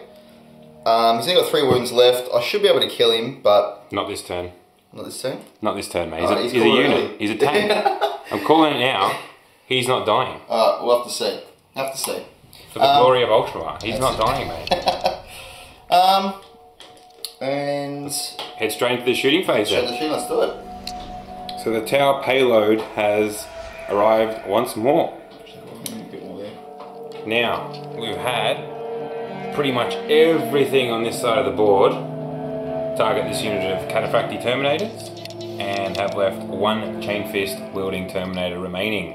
Um, he's only got three wounds left. I should be able to kill him, but... Not this turn. Not this turn? Not this turn, mate. He's, oh, a, he's, he's a unit. Early. He's a tank. I'm calling it now. He's not dying. Alright, uh, we'll have to see. Have to see. For the um, glory of Ultramar. He's not dying, mate. um, and... Head straight into the shooting phase. Straight into the shooting, let's do it. So the Tau payload has... arrived once more. Now, we've had pretty much everything on this side of the board. Target this unit of Cataphractii Terminators and have left one Chain Fist wielding Terminator remaining.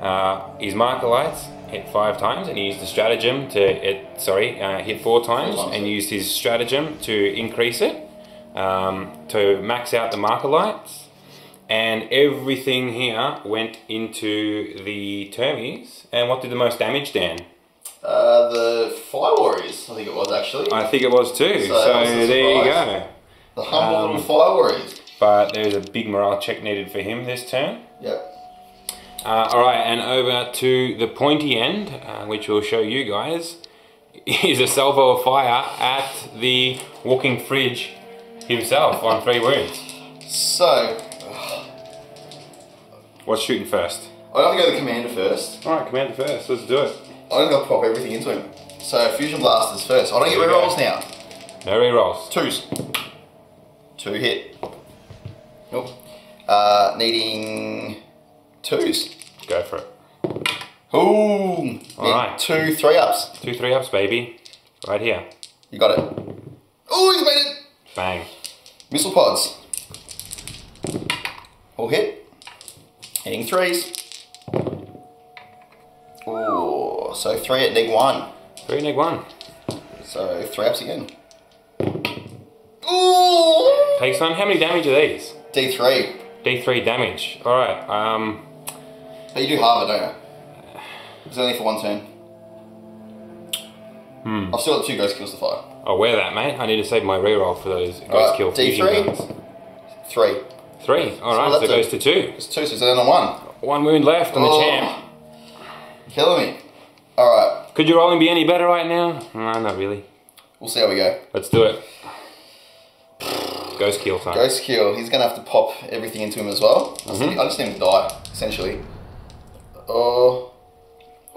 Uh, his Marker Lights hit five times and he used the stratagem to, it, sorry, uh, hit four times and used his stratagem to increase it, um, to max out the Marker Lights. And everything here went into the Termies. And what did the most damage, Dan? Uh, the Fire Warriors, I think it was, actually. I think it was too. So, so there you go. The humble um, little Fire Warriors. But there's a big morale check needed for him this turn. Yep. Uh, Alright, and over to the pointy end, uh, which we'll show you guys, is a salvo of fire at the walking fridge himself on three wounds. So... What's shooting first? I gotta go to the commander first. Alright, commander first, let's do it. I'm gonna pop everything into him. So, fusion blasters first. I don't get rerolls now. No rerolls. Twos. Two hit. Nope. Uh, needing twos. Go for it. Ooh! Alright. Two three ups. Two three ups, baby. Right here. You got it. Ooh, he's made it! Bang. Missile pods. All hit. Hitting threes. Ooh, so three at neg one. Three neg one. So three ups again. Ooh! Takes on, how many damage are these? D three. D three damage. Alright, um, Oh, you do harbour, don't you? It's only for one turn. Hmm. I've still got two Ghost Kills to fire. I'll wear that, mate. I need to save my reroll for those Ghost right, Kill fusion guns. Three. Three. Alright, so, so it goes to two. It's two, so it's down on one. One wound left on oh. the champ. Killing me. Alright. Could your rolling be any better right now? No, not really. We'll see how we go. Let's do it. Ghost Keel time. Ghost Keel. He's going to have to pop everything into him as well. Mm-hmm. I just need him to die, essentially. Oh,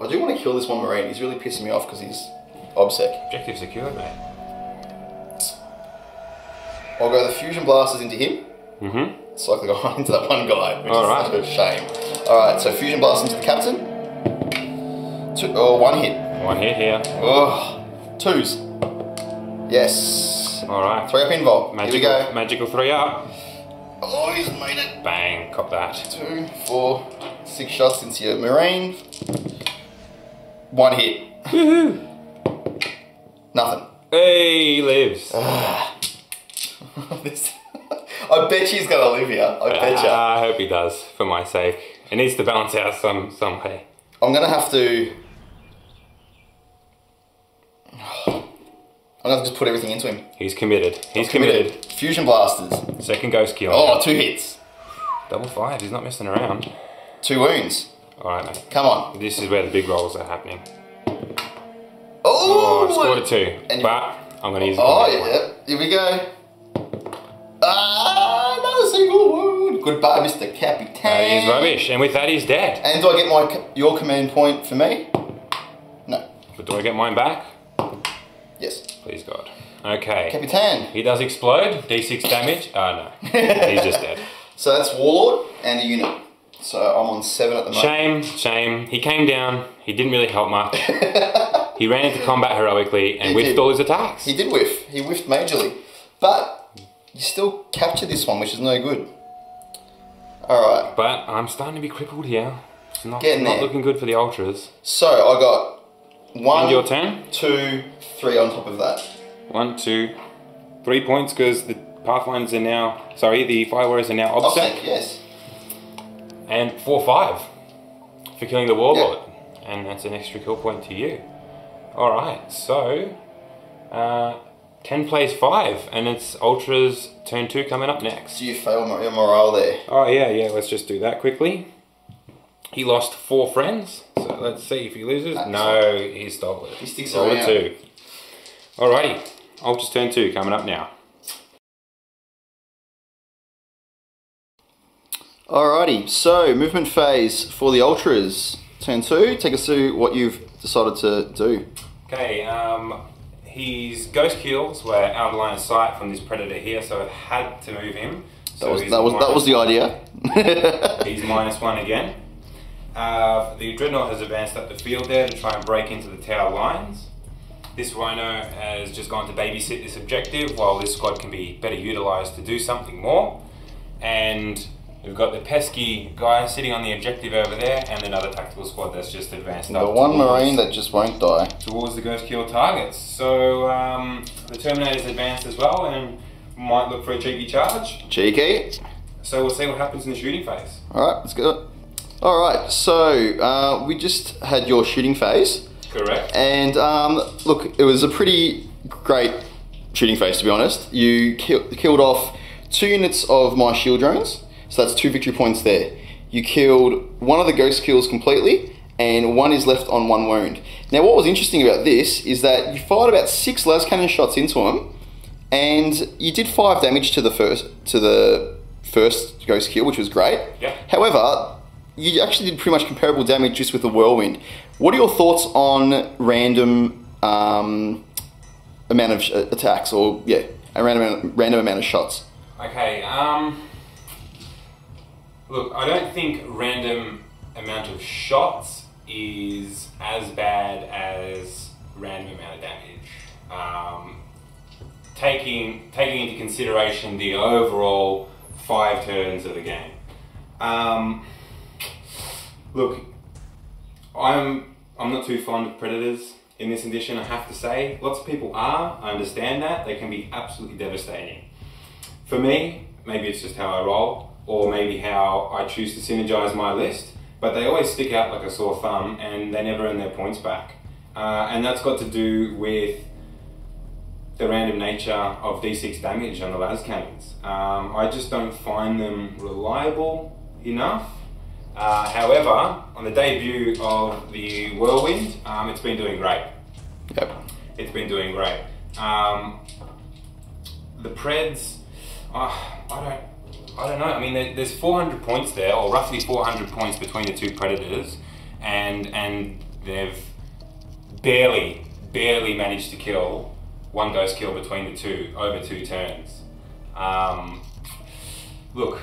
I do want to kill this one Marine. He's really pissing me off because he's obsec. Objective secured, mate. I'll go the Fusion Blasters into him. Mm-hmm. So I can go into that one guy, which All is right. such a shame. Alright, so Fusion Blast into the Captain. Two, oh, one hit. One hit here. Oh, twos. Yes. Alright. Three up involved. Magical, Here we go. Magical three up. Oh, he's made it. Bang, cop that. Two, four, six shots into your Marine. One hit. Woohoo. Nothing. Hey, he lives. This... I bet she's gonna live here. I bet you. Uh, I hope he does, for my sake. It needs to balance out some some way. I'm gonna have to. I'm gonna have to just put everything into him. He's committed. He's committed. committed. Fusion blasters. Second Ghost Kill. Oh, two hits. Double five. He's not messing around. Two wounds. All right, mate. Come on. This is where the big rolls are happening. Ooh, oh, I scored a two, and but I'm gonna use. It oh yeah, yeah. Here we go. Ah, another single wound. Goodbye, Mister Capitan. That is rubbish, and with that he's dead. And do I get my your command point for me? No. But do I get mine back? Yes. Please God. Okay. Capitan. He does explode. D six damage. Oh no. He's just dead. So that's Warlord and a unit. So I'm on seven at the moment. Shame, shame. He came down. He didn't really help much. He ran into combat heroically and he whiffed did. all his attacks. He did whiff. He whiffed majorly, but. You still capture this one, which is no good. Alright. But I'm starting to be crippled here. It's not, not looking good for the Ultras. So, I got one, your turn. two, three on top of that. One, two, three points, because the Pathfinders are now... Sorry, the Fire Warriors are now obsec. Obsec, yes. And four, five for killing the Warlord. Yep. And that's an extra kill point to you. Alright, so... Uh, ten plays five, and it's Ultra's turn two coming up next. Do you fail your morale there? Oh yeah, yeah, let's just do that quickly. He lost four friends, so let's see if he loses. That's no, right. he stole it. He sticks around. Roll two. Alrighty, Ultra's turn two coming up now. Alrighty, so movement phase for the Ultras. Turn two, take us through what you've decided to do. Okay, um... his Ghost Kills were out of line of sight from this Predator here, so it had to move him. So that was, that was, that was the idea. He's minus one again. Uh, the Dreadnought has advanced up the field there to try and break into the Tau lines. This Rhino has just gone to babysit this objective, while this squad can be better utilised to do something more. And we've got the pesky guy sitting on the objective over there, and another tactical squad that's just advanced up. The one Marine that just won't die. Towards the Ghost Kill targets. So, um, the Terminator's advanced as well, and might look for a cheeky charge. Cheeky. So we'll see what happens in the shooting phase. Alright, let's go. Alright, so, uh, we just had your shooting phase. Correct. And, um, look, it was a pretty great shooting phase, to be honest. You ki killed off two units of my shield drones. So that's two victory points there. You killed one of the Ghost Kills completely, and one is left on one wound. Now what was interesting about this is that you fired about six las cannon shots into him, and you did five damage to the first to the first Ghost Kill, which was great. Yeah. However, you actually did pretty much comparable damage just with the Whirlwind. What are your thoughts on random um, amount of attacks, or yeah, a random random amount of shots? Okay. Um... Look, I don't think random amount of shots is as bad as random amount of damage. Um, taking taking into consideration the overall five turns of the game. Um, look, I'm I'm not too fond of Predators in this edition, I have to say. Lots of people are, I understand that. They can be absolutely devastating. For me, maybe it's just how I roll, or maybe how I choose to synergize my list, but they always stick out like a sore thumb and they never earn their points back. Uh, and that's got to do with the random nature of D six damage on the las cannons. Um, I just don't find them reliable enough. Uh, however, on the debut of the Whirlwind, um, it's been doing great. Yep. It's been doing great. Um, the Preds, oh, I don't, I don't know. I mean, there, there's four hundred points there, or roughly four hundred points between the two Predators, and and they've barely, barely managed to kill one Ghost Kill between the two over two turns. Um, look,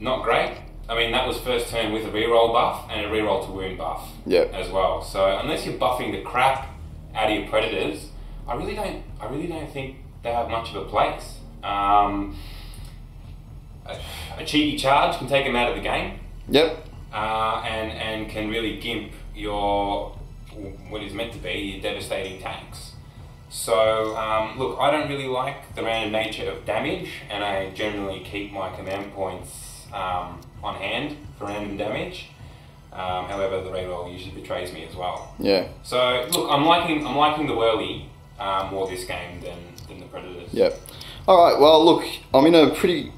not great. I mean, that was first turn with a reroll buff and a reroll to wound buff yep. as well. So unless you're buffing the crap out of your Predators, I really don't. I really don't think they have much of a place. Um, a, a cheeky charge can take them out of the game. Yep. Uh, and and can really gimp your what is meant to be your devastating tanks. So um, look, I don't really like the random nature of damage, and I generally keep my command points um, on hand for random damage. Um, however, the reroll usually betrays me as well. Yeah. So look, I'm liking I'm liking the Whirly um, more this game than than the Predators. Yep. All right. Well, look, I'm in a pretty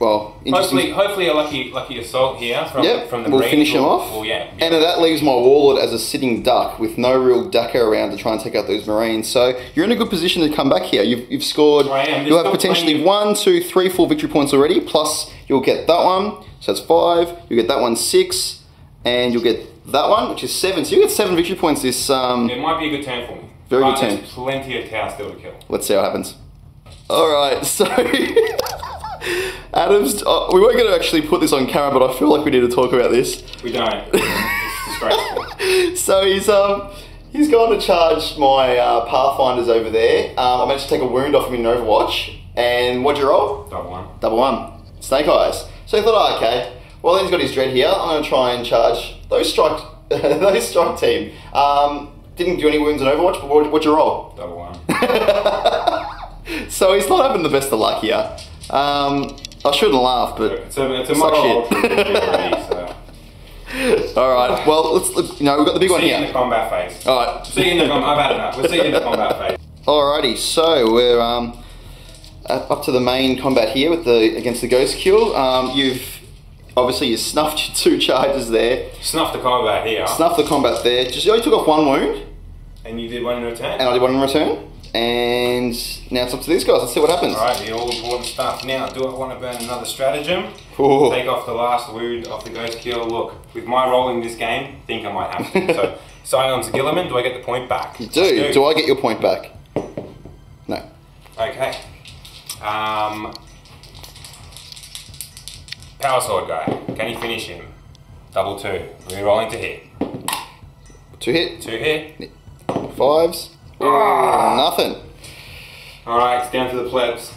well. Hopefully, hopefully a lucky lucky assault here from yep. from the we'll breed. finish them off. Well, yeah. And that leaves my Warlord as a sitting duck with no real Daka around to try and take out those Marines. So you're in a good position to come back here. You've you've scored. I am. You'll have potentially playing. one, two, three, four victory points already. Plus you'll get that one. So that's five, you get that one six, and you'll get that one, which is seven. So you get seven victory points this... Um, it might be a good turn for me. Very good turn. Plenty of Tau still to kill. Let's see what happens. All right, so... Adam's... Uh, we weren't going to actually put this on camera, but I feel like we need to talk about this. We don't. It's disgraceful. So he's, um, he's going to charge my uh, Pathfinders over there. Um, I managed to take a wound off him in Overwatch. And what'd you roll? Double one. Double one. Snake Eyes. So he thought, oh, okay, well, he's got his dread here. I'm going to try and charge those strike, those strike team. Um, didn't do any wounds in Overwatch, but what, what'd you roll? Double one. So he's not having the best of luck here. Um, I shouldn't laugh, but it's a, it's a model shit. Already, so. All right. Well, let's look. You know, we've got the big we'll one here. See you in the combat phase. All right. See you in the combat. I've had enough. We'll see you in the combat phase. Alrighty. So we're um. up to the main combat here with the against the Ghost Keel. Um, you've obviously you snuffed your two charges there. Snuffed the combat here. Snuffed the combat there. Just you only took off one wound. And you did one in return. And I did one in return. And now it's up to these guys. Let's see what happens. All right, the all important stuff. Now, do I want to burn another stratagem? Ooh. Take off the last wound off the Ghost Keel. Look, with my role in this game, I think I might have to. So, Scions of Guilliman, do I get the point back? You do. do. Do I get your point back? No. Okay. Um, power sword guy. Can you finish him? Double two. Rerolling to hit. Two hit. Two hit. Fives. Ah. Nothing. All right, it's down to the plebs.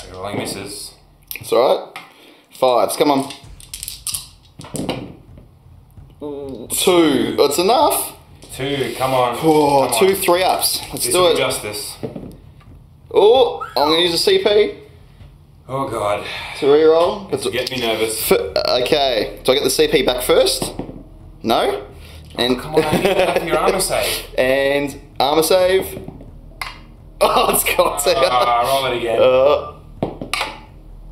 Rerolling misses. It's all right. Fives. Come on. Two. two. That's enough. Two, come on. Oh, come two, on. three ups. Let's this do it. Justice. Oh, I'm going to use a C P. Oh, God. To reroll. It's get me nervous. Okay. Do I get the C P back first? No. And oh, come on, I need to get your armor save. And armor save. Oh, it's got to. Uh, roll it again. Uh,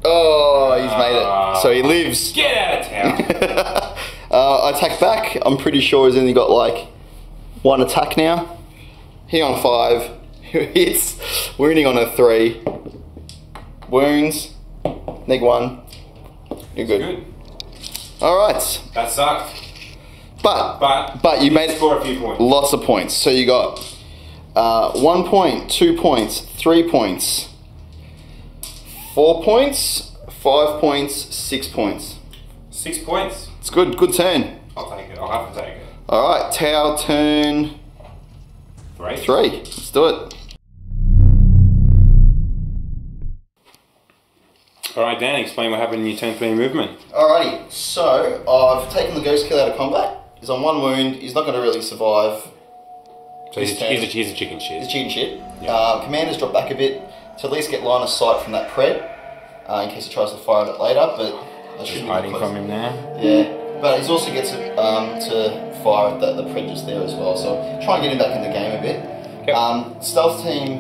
oh, he's uh, made it. So he lives. Get out of town. uh, attack back. I'm pretty sure he's only got like one attack now. He on five. Hits. Wounding on a three. Wounds. Neg one. You're good. good. Alright. That sucked. But, but, but you, you made score a few points. Lots of points. So you got uh, one point, two points, three points, four points, five points, six points. Six points. It's good. Good turn. I'll take it. I'll have to take it. Alright, Tau turn three. three. Let's do it. Alright, Dan, explain what happened in your turn three movement. Alrighty, so I've taken the Ghost Kill out of combat. He's on one wound, he's not going to really survive. So he's a, he's, a, he's a chicken shit. He's a chicken shit. Yep. Uh, commander's dropped back a bit to at least get line of sight from that Pred. uh, in case he tries to fire at it later, but that should be hiding from him now. Yeah, but he also gets it, um, to fire at the, the Predators there as well, so try and get him back in the game a bit. Yep. Um, stealth team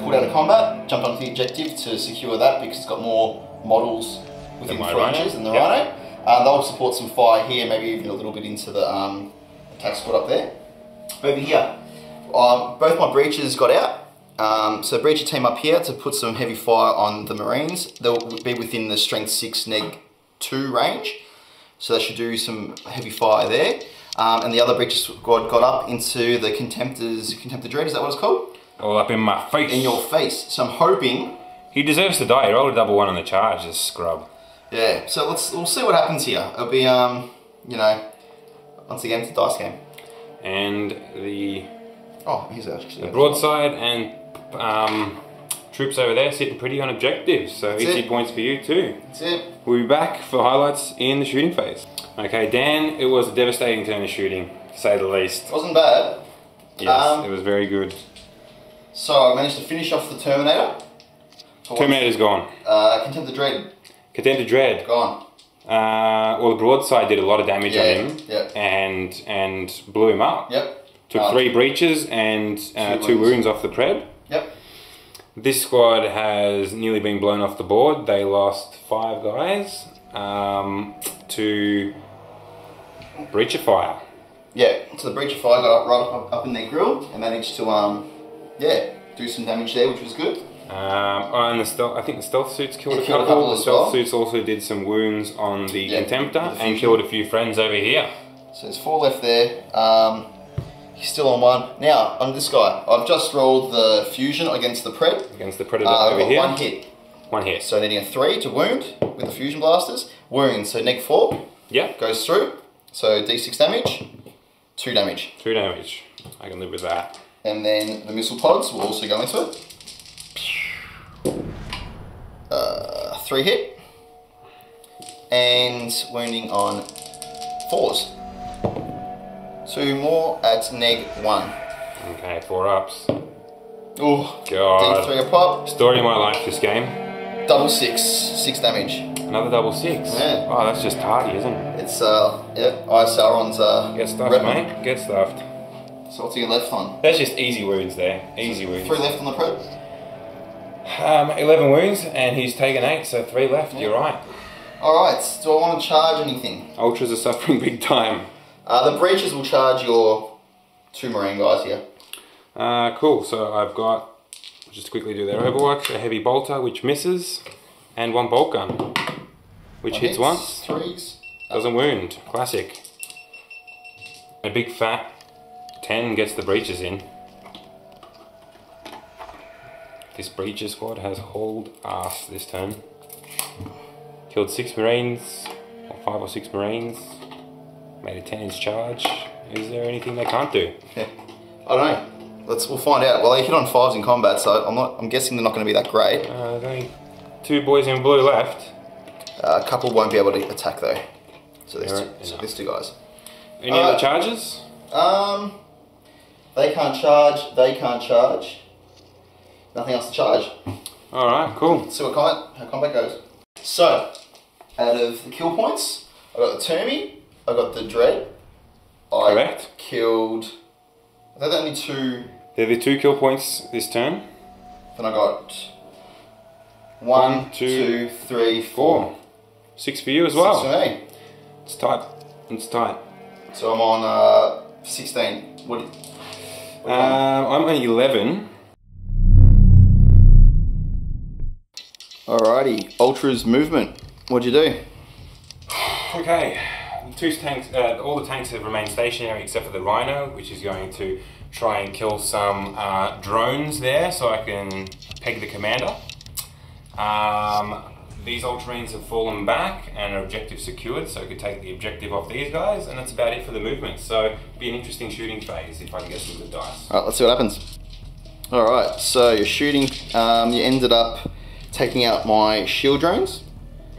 pulled out of combat, jumped onto the objective to secure that because it's got more models within three inches than the yep. Rhino. Uh, they'll support some fire here, maybe even a little bit into the um, attack squad up there. Over here, uh, both my Breachers got out. Um, so Breacher team up here to put some heavy fire on the Marines. They'll be within the strength six, neg two range. So that should do some heavy fire there. Um, and the other Breacher squad got up into the Contemptor's, Contemptor Dread, is that what it's called? All up in my face. In your face. So I'm hoping... He deserves to die. He rolled a double one on the charge, this scrub. Yeah, so let's, we'll see what happens here. It'll be, um, you know, once again, it's a dice game. And the... Oh, he's actually... The Broadside and um, troops over there sitting pretty on objectives, so that's easy it. Points for you too. That's it. We'll be back for highlights in the shooting phase. Okay, Dan, it was a devastating turn of shooting, to say the least. It wasn't bad. Yes, um, it was very good. So I managed to finish off the Terminator. Terminator's gone. Uh, Contemptor Dread. Contemptor Dread. Gone. Uh, well, the Broadside did a lot of damage yeah, on him yeah. and and blew him up. Yep. Took uh, three breaches and uh, two, two wounds. wounds off the Pred. Yep. This squad has nearly been blown off the board. They lost five guys um, to Breacher Fire. Yeah, so the Breacher Fire got right up, up in their grill and managed to, um, yeah, do some damage there, which was good. Um, oh, and the stealth, I think the stealth suits killed, yeah, a, killed couple. a couple. The stealth well. suits also did some wounds on the yeah, Contemptor and killed a few friends over here. So there's four left there. Um, he's still on one. Now, on this guy, I've just rolled the fusion against the Pred. Against the Predator uh, over here. One hit. One hit. So needing a three to wound with the fusion blasters. Wound, so neg four. Yeah. Goes through. So d six damage. Two damage. Two damage. I can live with that. And then the missile pods will also go into it. Uh, three hit and wounding on fours. Two more at neg one. Okay, four ups. Oh, God. D three a pop. Story of my life, this game. Double six, six damage. Another double six? Yeah. Oh, that's just tardy, isn't it? It's, uh, yeah, Isaron's, uh, get stuffed, repping. mate. Get stuffed. So, what's your left on? That's just easy wounds there. Easy so wounds. Three left on the Pred. Um, eleven wounds, and he's taken eight, so three left, yeah. You're right. Alright, do I want to charge anything? Ultras are suffering big time. Uh, the Breachers will charge your two Marine guys here. Uh, cool, so I've got, just quickly do their overworks, a heavy bolter, which misses, and one bolt gun, which one hits, hits once, threes. doesn't wound, classic. A big fat ten gets the Breachers in. This Breacher squad has hauled ass this turn. Killed six Marines, or five or six Marines. Made a ten inch charge. Is there anything they can't do? Yeah. I don't know. Let's we'll find out. Well, they hit on fives in combat, so I'm not. I'm guessing they're not going to be that great. Uh, they, two boys in blue left. Uh, a couple won't be able to attack though. So there's right, two, so two guys. Any uh, other charges? Um, they can't charge. They can't charge. Nothing else to charge. Alright, cool. Let's see what combat, how combat goes. So, out of the kill points, I got the Termi, I got the Dread. I Correct. killed... Are there only two... There were two kill points this turn. Then I got... One, one two, two, three, four. four. Six for you as well. Six for me. It's tight. It's tight. So I'm on uh, sixteen. What? what uh, I'm on eleven. Alrighty, Ultra's movement. What'd you do? Okay, two tanks. Uh, all the tanks have remained stationary except for the Rhino, which is going to try and kill some uh, drones there, so I can peg the commander. Um, these Ultramarines have fallen back and are objective secured, so I could take the objective off these guys, and that's about it for the movement. So, it'll be an interesting shooting phase if I can get some good dice. Alright, let's see what happens. Alright, so you're shooting. Um, you ended up taking out my shield drones.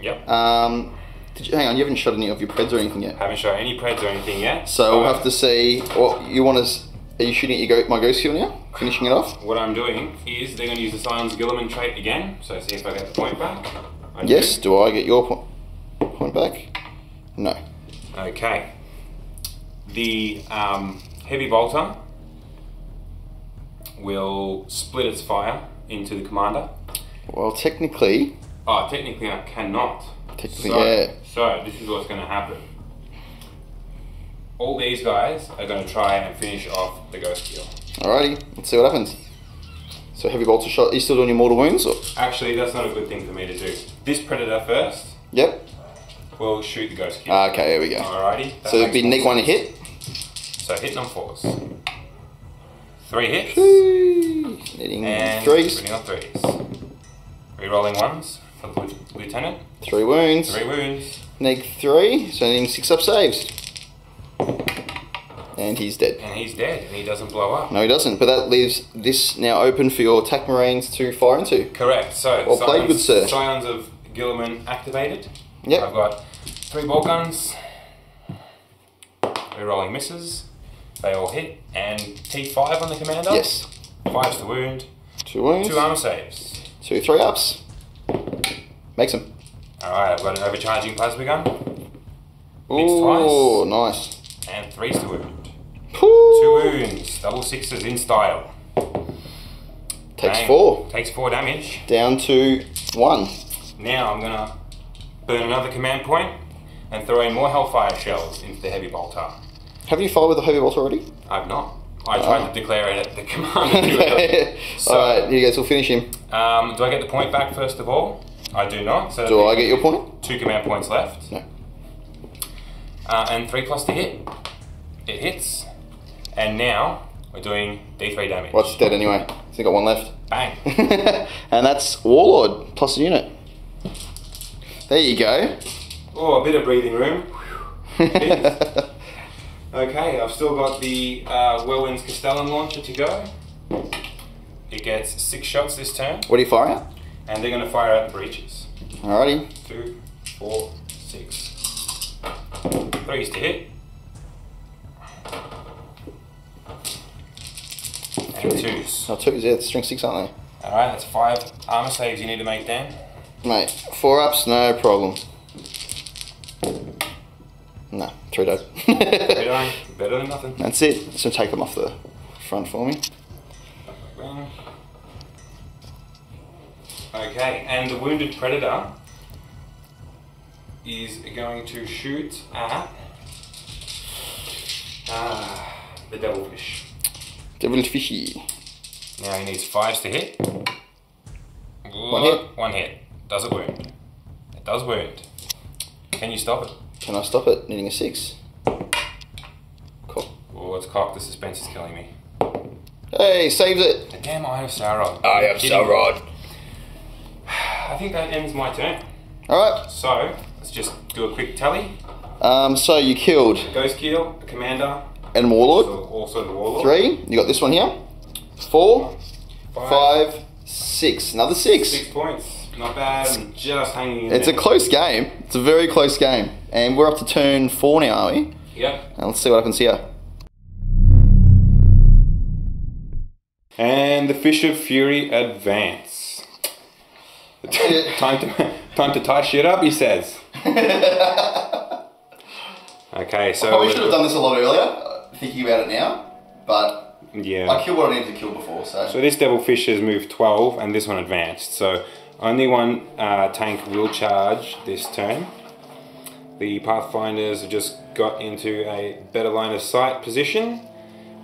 Yep. Um, did you, hang on, you haven't shot any of your Preds or anything yet. Haven't shot any Preds or anything yet. So oh. we'll have to see what you want to... Are you shooting at your go, my Ghost Keel now? Finishing it off? What I'm doing is they're going to use the Scions of Guilliman trait again. So see if I get the point back. Okay. Yes, do I get your point, point back? No. Okay. The um, heavy bolter will split its fire into the commander. Well, technically... Oh, technically I cannot. Technically, so, yeah. So, this is what's going to happen. All these guys are going to try and finish off the Ghost Keel. Alrighty, let's see what happens. So heavy bolter shot, are you still doing your mortal wounds? Or? Actually, that's not a good thing for me to do. This Predator first. Yep. We'll shoot the Ghost Keel. Ah, okay, there we go. Alrighty. So it'd be nick one to hit. So hit number fours. Three hits. Hitting threes. Hitting on threes. Rerolling ones for the lieutenant. Three wounds. Three wounds. Neg three, so needing six up saves. And he's dead. And he's dead, and he doesn't blow up. No, he doesn't, but that leaves this now open for your attack marines to fire into. Correct, so well played, Scions, good sir. Scions of Guilliman activated. Yep. I've got three ball guns, rerolling misses, they all hit, and T five on the commander. Yes. Five's the wound. Two wounds. Two armor saves. Two three ups. Makes them. Alright, I've got an overcharging plasma gun. Oh, nice. And three's the wound. Two wounds, double sixes in style. Takes Dang. four. Takes four damage. Down to one. Now I'm gonna burn another command point and throw in more Hellfire shells into the heavy bolter. Have you fired with the heavy bolter already? I've not. I uh. tried to declare it at the command. So, alright, you guys will finish him. Um, do I get the point back first of all? I do not. So do I get your point? Two command points left. No. Uh, and three plus to hit. It hits. And now, we're doing D three damage. Well, it's dead anyway. He's got one left. Bang. And that's Warlord, plus a unit. There you go. Oh, a bit of breathing room. Okay, I've still got the uh, Whirlwind's Castellan Launcher to go. It gets six shots this turn. What do you fire at? And they're going to fire at the breaches. Alrighty. Two, four, six. Threes to hit. And twos. Oh, twos, yeah, it's string six, aren't they? Alright, that's five armor saves you need to make, Dan. Mate, four ups, no problem. No, three down. Three down, better than nothing. That's it. So take them off the front for me. Okay, and the wounded Predator is going to shoot at uh, the Devilfish. Devilfishy. Now he needs fives to hit. One hit. One hit. Does it wound? It does wound. Can you stop it? Can I stop it? Needing a six. Cool. Oh, it's cocked. The suspense is killing me. Hey, saves it. The damn Eye of Sauron. I have Sauron. I think that ends my turn. Alright. So, let's just do a quick tally. Um, so you killed. Ghost Keel, a commander. And Warlord. Also, also the Warlord. Three. You got this one here. Four. Five. Five six. Another six. Six points. Not bad. I'm just hanging in It's there. a close game. It's a very close game. And we're up to turn four now, are we? Yep. And let's see what happens here. And the Fish of Fury advance. time, to, time to tie shit up, he says. Okay, so... we should have done this a lot earlier, thinking about it now, but yeah. I killed what I needed to kill before, so... So this Devilfish has moved twelve, and this one advanced, so only one uh, tank will charge this turn. The Pathfinders have just got into a better line of sight position,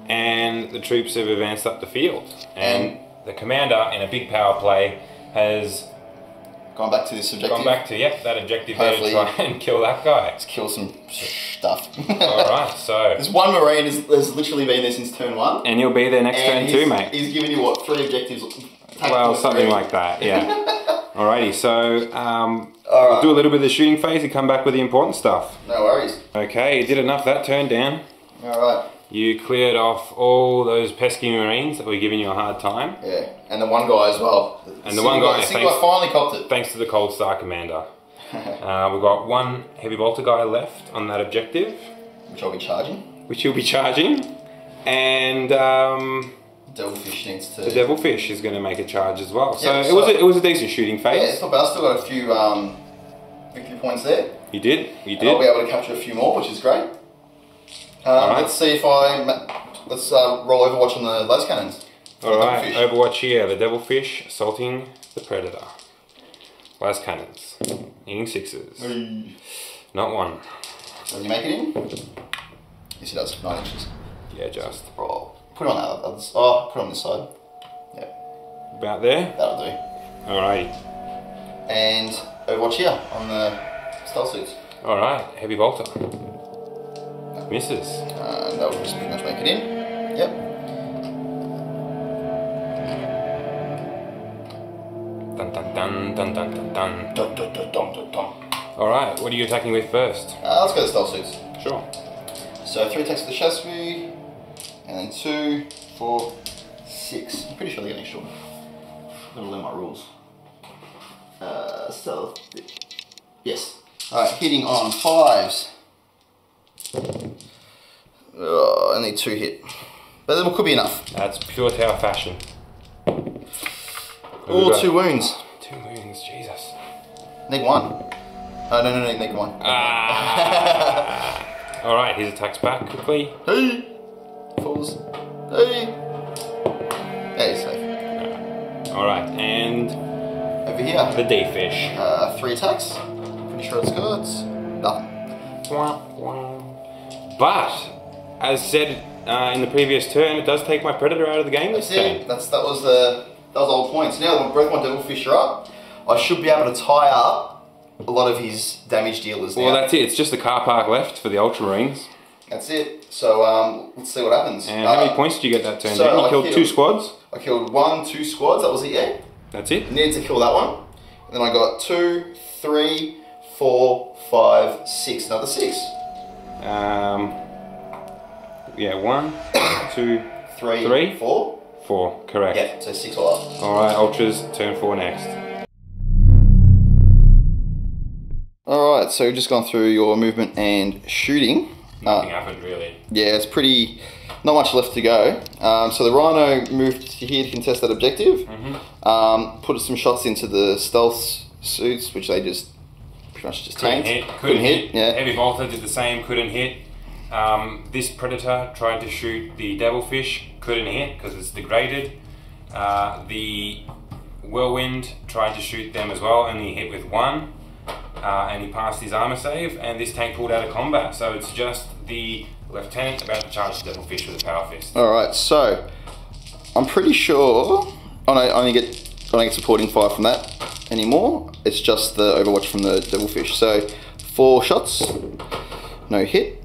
and the troops have advanced up the field. And, and the commander, in a big power play, has... Gone back to this objective. Gone back to, yep, that objective there to try and kill that guy. Let's kill some stuff. Alright, so... This one Marine has, has literally been there since turn one. And he'll be there next turn too, mate. He's given you, what, three objectives? Well, something three. like that, yeah. Alrighty, so um, All right. we'll do a little bit of the shooting phase and come back with the important stuff. No worries. Okay, you did enough that turn, Dan. Alright. You cleared off all those pesky Marines that were giving you a hard time. Yeah, and the one guy as well. The and the one guy, guy thanks, guy finally copped it. Thanks to the Coldstar commander. uh, we've got one heavy bolter guy left on that objective. Which I'll be charging. Which you'll be charging. And um, Devilfish needs to... The Devilfish is going to make a charge as well. So, yep, so it was a, it was a decent shooting phase. Yeah, it's not bad. I still got a few um, victory points there. You did, you did. And I'll be able to capture a few more, which is great. Um, right. Let's see if I... Let's uh, roll Overwatch on the las cannons. Alright, Overwatch here. The Devilfish assaulting the Predator. Las cannons. Eating sixes. Mm. Not one. Does he make it in? Yes, he does. Nine inches. Yeah, just. Oh, put it on that other side. Oh, put it on this side. Yeah. About there? That'll do. Alright. And Overwatch here on the stealth suits. Alright, heavy bolter. No. Misses. And that'll just pretty much make it in. Yep. Dun dun dun dun dun dun dun dun dun dun dun dun. Alright, what are you attacking with first? Uh, let's go to stealth suits. Sure. So three attacks to the Chassis, and then two, four, six. I'm pretty sure they're getting short. I'm gonna learn my rules. Uh, stealth. Yes. Alright, hitting on fives. Oh, only two hit. But that could be enough. That's pure Tau fashion. Oh, two wounds. Two wounds, Jesus. Neg one. Oh, no, no, no, neg one. Ah. Alright, his attack's back quickly. Hey! Falls. Hey! Yeah, he's safe. Alright, and... Over here. The Dayfish. Uh, three attacks. Pretty sure it's good. Nothing. But, as said uh, in the previous turn, it does take my Predator out of the game this turn. That's, that was the... That was old points. So now, when both my Devilfish are up, I should be able to tie up a lot of his damage dealers now. Well, that's it. It's just the car park left for the Ultramarines. That's it. So, um, let's see what happens. And uh, how many points did you get that turn? So you I killed, killed two squads? I killed one, two squads. That was it, yeah? That's it. Needed to kill that one. And then I got two, three, four, five, six. Another six. Um, yeah, one, two, three, three, four. Four, correct. Yeah, so six all up. Alright, Ultras, turn four next. Alright, so we've just gone through your movement and shooting. Nothing uh, happened really. Yeah, it's pretty, not much left to go. Um, so the Rhino moved to here to contest that objective. Mm-hmm. um, put some shots into the stealth suits, which they just pretty much just couldn't tanked. Hit. Couldn't, couldn't hit. hit. Yeah. Heavy Volta did the same, couldn't hit. Um, this Predator tried to shoot the Devilfish, couldn't hit because it's degraded. Uh, the Whirlwind tried to shoot them as well, only hit with one, uh, and he passed his armor save, and this tank pulled out of combat. So it's just the Lieutenant about to charge the Devilfish with a Power Fist. Alright, so I'm pretty sure oh no, I only get I don't get supporting fire from that anymore. It's just the Overwatch from the Devilfish. So four shots, no hit.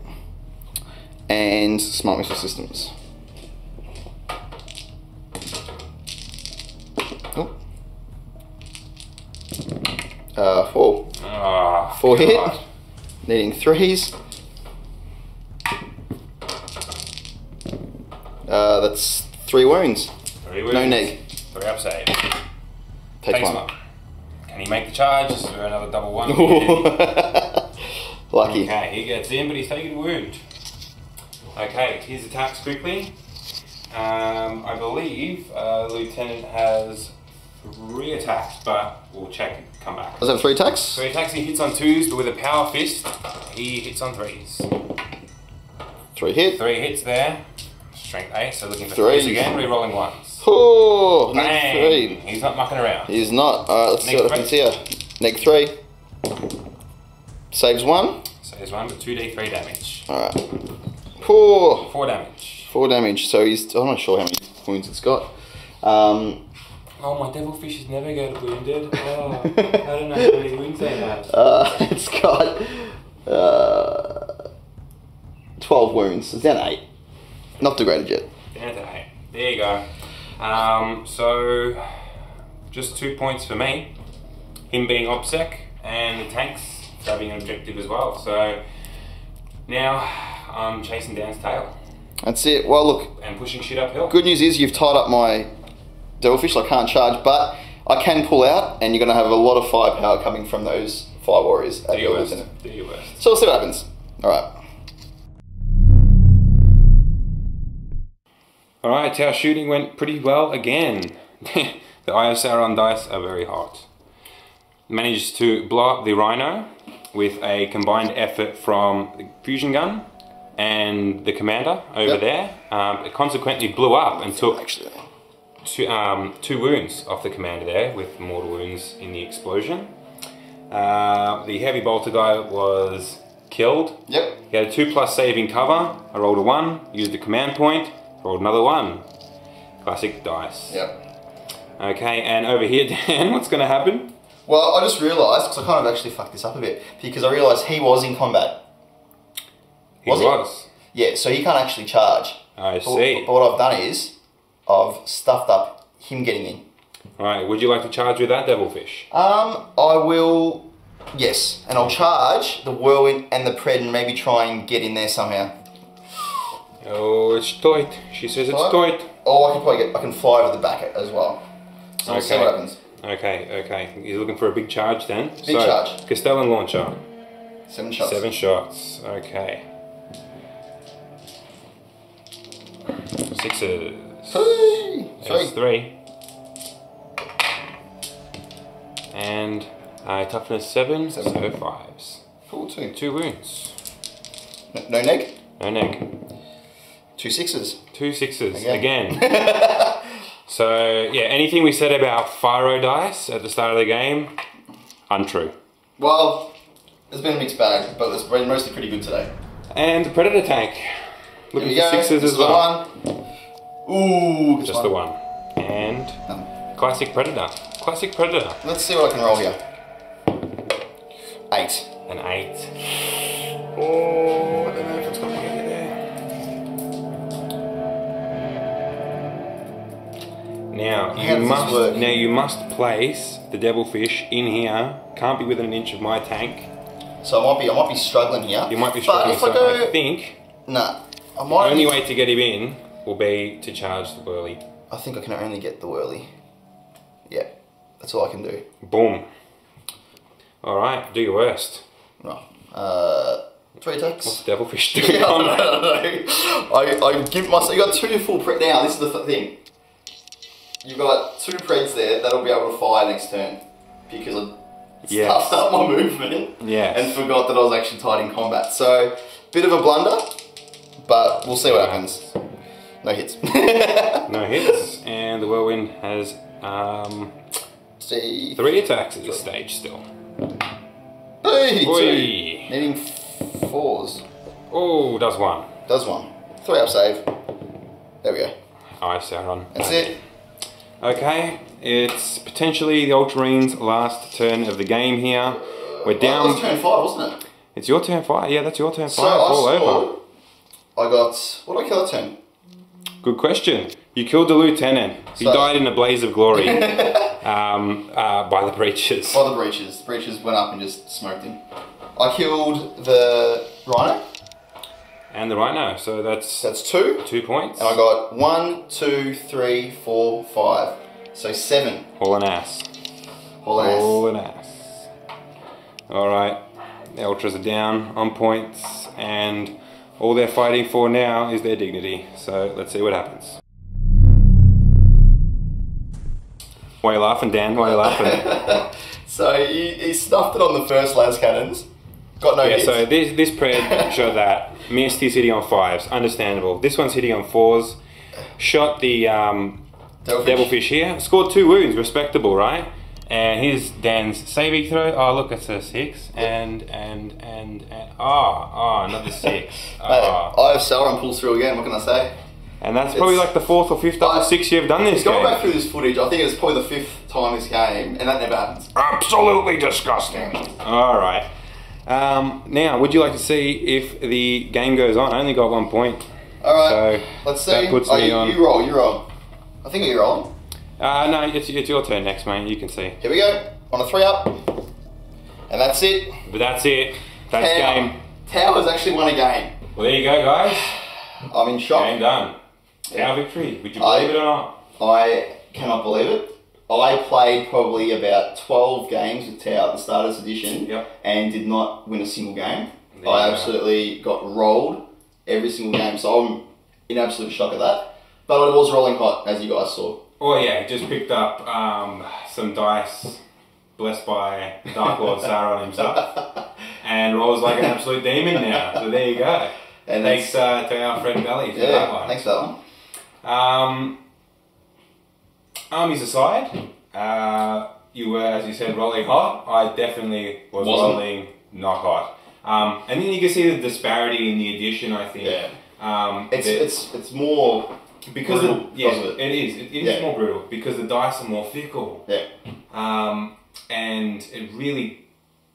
And smart missile systems. Oh. Uh, four. Oh, four hit. Needing threes. Uh, that's three wounds. Three wounds. No neg. Three up save. Take Takes one. Up. Can he make the charge? This is another double one. Lucky. Okay, he gets in, but he's taking a wound. Okay, his attacks quickly. Um, I believe uh, Lieutenant has three attacks, but we'll check and come back. Does that have three attacks? Three attacks, he hits on twos, but with a Power Fist, he hits on threes. Three hits. Three hits there. Strength eight, so looking for threes again, re-rolling ones. Oh, neg three. He's not mucking around. He's not. Alright, let's see what happens here. Neg three. Saves one. Saves one, but two d three damage. Alright. Four. Four damage. Four damage. So he's. I'm not sure how many wounds it's got. Um, oh, my Devilfish is never going to be wounded. Oh, I don't know how many wounds they have. Uh, it's got uh, twelve wounds. It's down to eight. Not degraded yet. Down to eight. There you go. Um, so just two points for me. Him being OPSEC and the tanks grabbing an objective as well. So now. I'm chasing Dan's tail. That's it. Well, look. And pushing shit uphill. Good news is you've tied up my Devilfish. I can't charge, but I can pull out, and you're going to have a lot of firepower coming from those Fire Warriors. Do your worst. Do your worst. So we'll see what happens. All right. Alright, Tau shooting went pretty well again. The Iosauron dice are very hot. Managed to blow up the Rhino with a combined effort from the fusion gun and the commander over yep. there. Um, it consequently blew up and took Actually. two, um, two wounds off the commander there, with mortal wounds in the explosion. Uh, the heavy bolter guy was killed. Yep. He had a two plus saving cover. I rolled a one, used a command point, rolled another one. Classic dice. Yep. Okay, and over here, Dan, what's going to happen? Well, I just realised, because I kind of actually fucked this up a bit, because I realised he was in combat. He was? was. He? Yeah, so he can't actually charge. I see. But, but what I've done is, I've stuffed up him getting in. Alright, would you like to charge with that Devilfish? Um, I will, yes. And I'll charge the Whirlwind and the Pred and maybe try and get in there somehow. Oh, it's tight. She says it's tight. Oh, I can probably get, I can fly over the back as well. So we'll see what happens. Okay, okay. He's looking for a big charge then. Big so, charge. Castellan Launcher. Seven shots. Seven shots. Okay. Sixes. Three. Three. three. And uh, toughness seven, seven, so fives. Fourteen. Two wounds. No, no neg? No neg. Two sixes. Two sixes. Again. Again. So, yeah, anything we said about Fyro dice at the start of the game, untrue. Well, it's been a mixed bag, but it's been mostly pretty good today. And the Predator tank. Looking for sixes as well. Ooh, just the one. And classic Predator. Classic Predator. Let's see what I can roll here. Eight. An eight. Oh, I don't know if it's going to get you there. Now you must now you must place the Devilfish in here. Can't be within an inch of my tank. So I might be I might be struggling here. You might be struggling. But if so I, go, I think nah, I might the only way to get him in will be to charge the Whirly. I think I can only get the Whirly. Yeah, that's all I can do. Boom. All right, do your worst. Right. Uh, three attacks. What's the Devilfish doing? I don't know. I I give myself. You got two full prep now. This is the thing. You've got two Preds there that'll be able to fire next turn because I yes. stuffed up my movement yes. and forgot that I was actually tied in combat. So, bit of a blunder, but we'll see what yeah. happens. No hits. No hits, and the Whirlwind has um, see. three attacks at this stage still. Hey, Oy. two. Needing fours. Oh, does one. Does one. Three up save. There we go. Alright, Sauron. That's it. Okay, it's potentially the Ultramarines' last turn of the game here. We're down. Well, that was turn five, wasn't it? It's your turn five. Yeah, that's your turn five. So all I saw, over. I got. What did I kill at ten? Good question. You killed the lieutenant. He so, died in a blaze of glory. um, uh, by the breaches. By the breaches. The breaches went up and just smoked him. I killed the Rhino. And the Rhino, so that's... That's two. Two points. And I got one, two, three, four, five. So seven. All an ass. All an ass. All an ass. Alright, the Ultras are down on points, and all they're fighting for now is their dignity. So let's see what happens. Why are you laughing, Dan? Why are you laughing? So he, he stuffed it on the first las cannons. Got no yeah, hits. So this, this Pred shot that. Missed, he's hitting on fives. Understandable. This one's hitting on fours. Shot the um, Devilfish. Devilfish here. Scored two wounds. Respectable, right? And here's Dan's saving throw. Oh, look, it's a six. And, and, and, and. Oh, oh, another six. Oh. Mate, I have Sauron pulls through again. What can I say? And that's probably it's, like the fourth or fifth or sixth you've done this going game. Going back through this footage, I think it was probably the fifth time this game. And that never happens. Absolutely disgusting. All right. Um, now, would you like to see if the game goes on? I only got one point. Alright, so let's see. That puts oh, me you, on. you roll, you roll. I think you're rolling. Uh, no, it's, it's your turn next, mate. You can see. Here we go. On a three up. And that's it. But that's it. That's Tau. Game. Tau has actually won a game. Well, there you go, guys. I'm in shock. Game done. Yeah. Tau victory. Would you believe I, it or not? I cannot believe it. I played probably about twelve games with Tau at the start of this edition yep. and did not win a single game. Yeah. I absolutely got rolled every single game, so I'm in absolute shock at that. But it was rolling hot, as you guys saw. Oh yeah, just picked up um, some dice blessed by Dark Lord Sauron himself, and rolls like an absolute demon now. So there you go. And thanks uh, to our friend Belly for yeah, that one. Thanks for that one. Um, armies aside, uh, you were, as you said, rolling hot. I definitely was Wasn't. rolling not hot. Um, and then you can see the disparity in the addition, I think. Yeah. Um, it's, it's, it's more because brutal, the, yeah, it? it is. It, it yeah. is more brutal because the dice are more fickle. Yeah. Um, and it really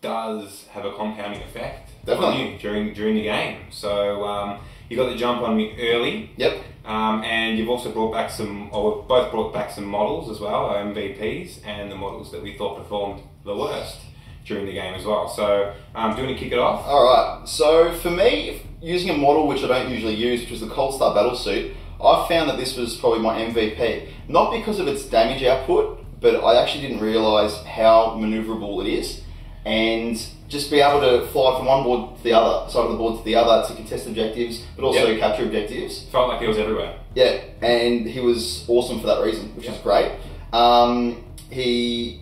does have a compounding effect Definitely. on you during, during the game. So um, you got the jump on me early. Yep. Um, and you've also brought back some, or we've both brought back some models as well, our M V Ps, and the models that we thought performed the worst during the game as well. So um, do you want to kick it off? Alright, so for me, using a model which I don't usually use, which is the Coldstar Battlesuit, I found that this was probably my M V P. Not because of its damage output, but I actually didn't realise how manoeuvrable it is, and just be able to fly from one board to the other, side of the board to the other, to contest objectives, but also yep. capture objectives. Felt like he was everywhere. Yeah, and he was awesome for that reason, which yep. is great. Um, he...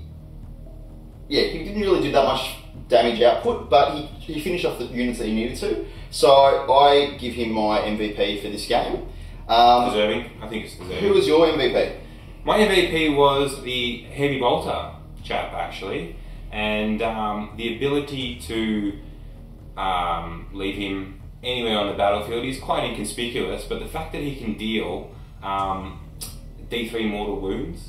Yeah, he didn't really do that much damage output, but he, he finished off the units that he needed to. So I give him my M V P for this game. Um, deserving, I think it's deserving. Who was your M V P? My M V P was the Heavy Bolter chap, actually, and um, the ability to um, leave him anywhere on the battlefield. He's quite inconspicuous, but the fact that he can deal um, D three mortal wounds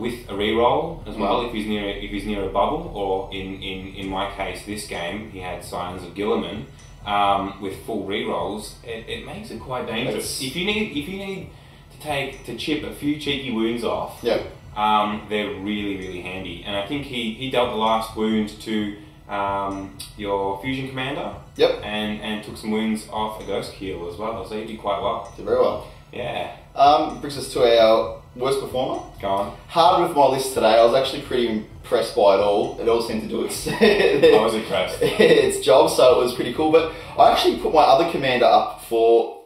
with a reroll as well, if he's near if he's near a bubble, or in, in, in my case this game he had Scions of Guilliman um, with full rerolls. It, it makes it quite dangerous. It's, if you need if you need to take to chip a few cheeky wounds off, yeah, um, they're really really handy. And I think he, he dealt the last wound to um, your fusion commander. Yep, and and took some wounds off a Ghost Keel as well. So he did quite well. Did very well. Yeah. Um, brings us to our worst performer. Go on. Hard with my list today. I was actually pretty impressed by it all. It all seemed to do its I was impressed. its job, so it was pretty cool. But I actually put my other commander up for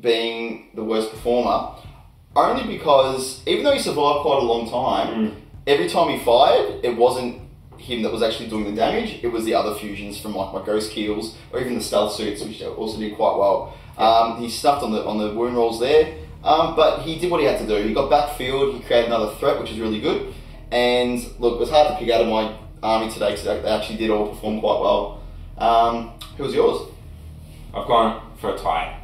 being the worst performer, only because even though he survived quite a long time, mm. every time he fired, it wasn't him that was actually doing the damage. It was the other fusions from like my Ghost Keels or even the Stealth Suits, which also did quite well. Um, he snuffed on the on the wound rolls there, um, but he did what he had to do. He got backfield, he created another threat, which is really good. And look, it was hard to pick out of my army today because they actually did all perform quite well. Um, who was yours? I've gone for a tie.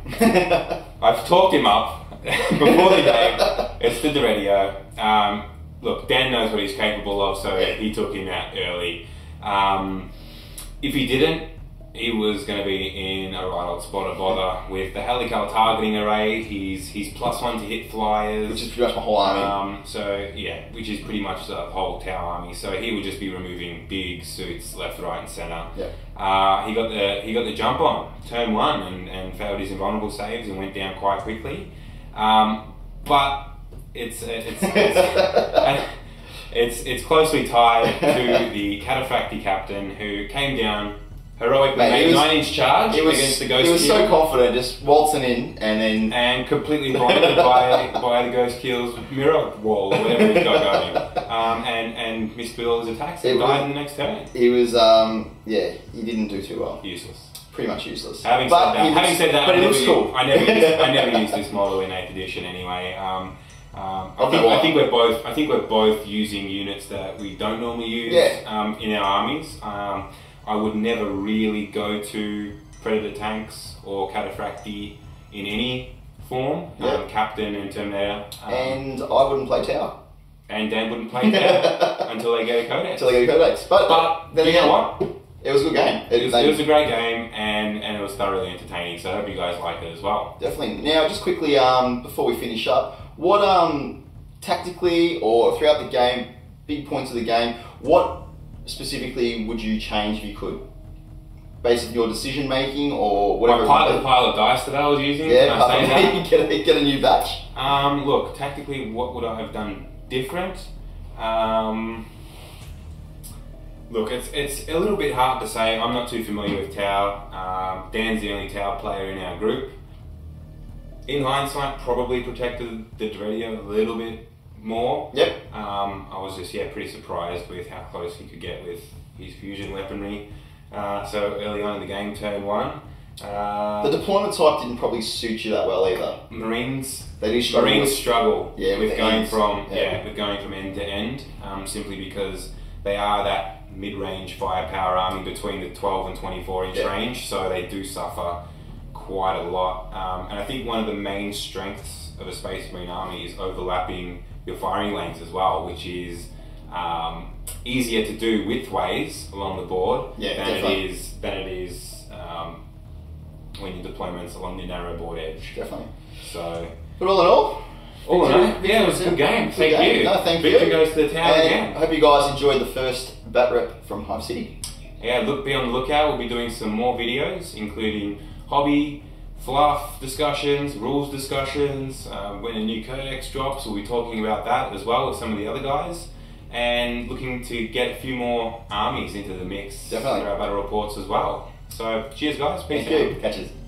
I've talked him up before the game. It's the Deredeo. Um, look, Dan knows what he's capable of, so yeah. he took him out early. Um, if he didn't, he was going to be in a right old spot of bother with the helical targeting array. He's he's plus one to hit flyers, which is pretty much the whole army. Um, so yeah, which is pretty much the whole Tau army. So he would just be removing big suits left, right, and center. Yeah. Uh, he got the he got the jump on turn one and and failed his invulnerable saves and went down quite quickly. Um, but it's it's. it's It's it's closely tied to the Cataphractii captain, who came down heroically, made a nine-inch charge was, against the Ghost Keel. He was Keel. so confident, just waltzing in and then... And completely blinded by, by the Ghost Keel's mirror wall, whatever he's got going. Um, and, and missed with all his attacks and it died was, in the next turn. He was, um, yeah, he didn't do too well. Useless. Pretty much useless. Having but said that, was, having said that but it was cool. I never, used, I never used this model in eighth edition anyway. Um, Um, I, think, I think we're both. I think we're both using units that we don't normally use yeah. um, in our armies. Um, I would never really go to Predator tanks or Cataphractii in any form. Yeah. Um, Captain and Terminator. Um, and I wouldn't play Tau. And Dan wouldn't play Tau until they get a Codex. Until they get a Codex. But, but then you again, know what? It was a good game. It, it, was, they, it was a great game, and, and it was thoroughly entertaining. So I hope you guys liked it as well. Definitely. Now, just quickly um, before we finish up. What um tactically or throughout the game, big points of the game, what specifically would you change if you could? Based on your decision making or whatever. My pile, the pile of dice that I was using. Yeah, I that? Get, a, get a new batch. Um, look, tactically, what would I have done different? Um, look, it's it's a little bit hard to say. I'm not too familiar with Tau. Um, Dan's the only Tau player in our group. in hindsight, probably protected the Deredeo a little bit more. Yep. Um, I was just, yeah, pretty surprised with how close he could get with his fusion weaponry. Uh, so early on in the game, turn one. Uh, the deployment type didn't probably suit you that well either. Marines, they do struggle. Marines with, struggle yeah, with, with going ends. from yeah. yeah with going from end to end, um, simply because they are that mid-range firepower army between the twelve and twenty-four inch yeah. range, so they do suffer quite a lot. Um, and I think one of the main strengths of a Space Marine army is overlapping your firing lanes as well, which is um, easier to do width ways along the board yeah, than definitely. it is than it is. Um, when your deployment's along the narrow board edge. Definitely. So... But all in all... All in all. Yeah, it was a good game. Thank game. you. No, thank Victor you. Goes to the town and again. I hope you guys enjoyed the first bat rep from Hive City. Yeah, look, be on the lookout. We'll be doing some more videos, including hobby, fluff discussions, rules discussions. Um, when a new Codex drops, we'll be talking about that as well with some of the other guys. And looking to get a few more armies into the mix. Definitely. Through our battle reports as well. So, cheers guys. Peace out. Catches.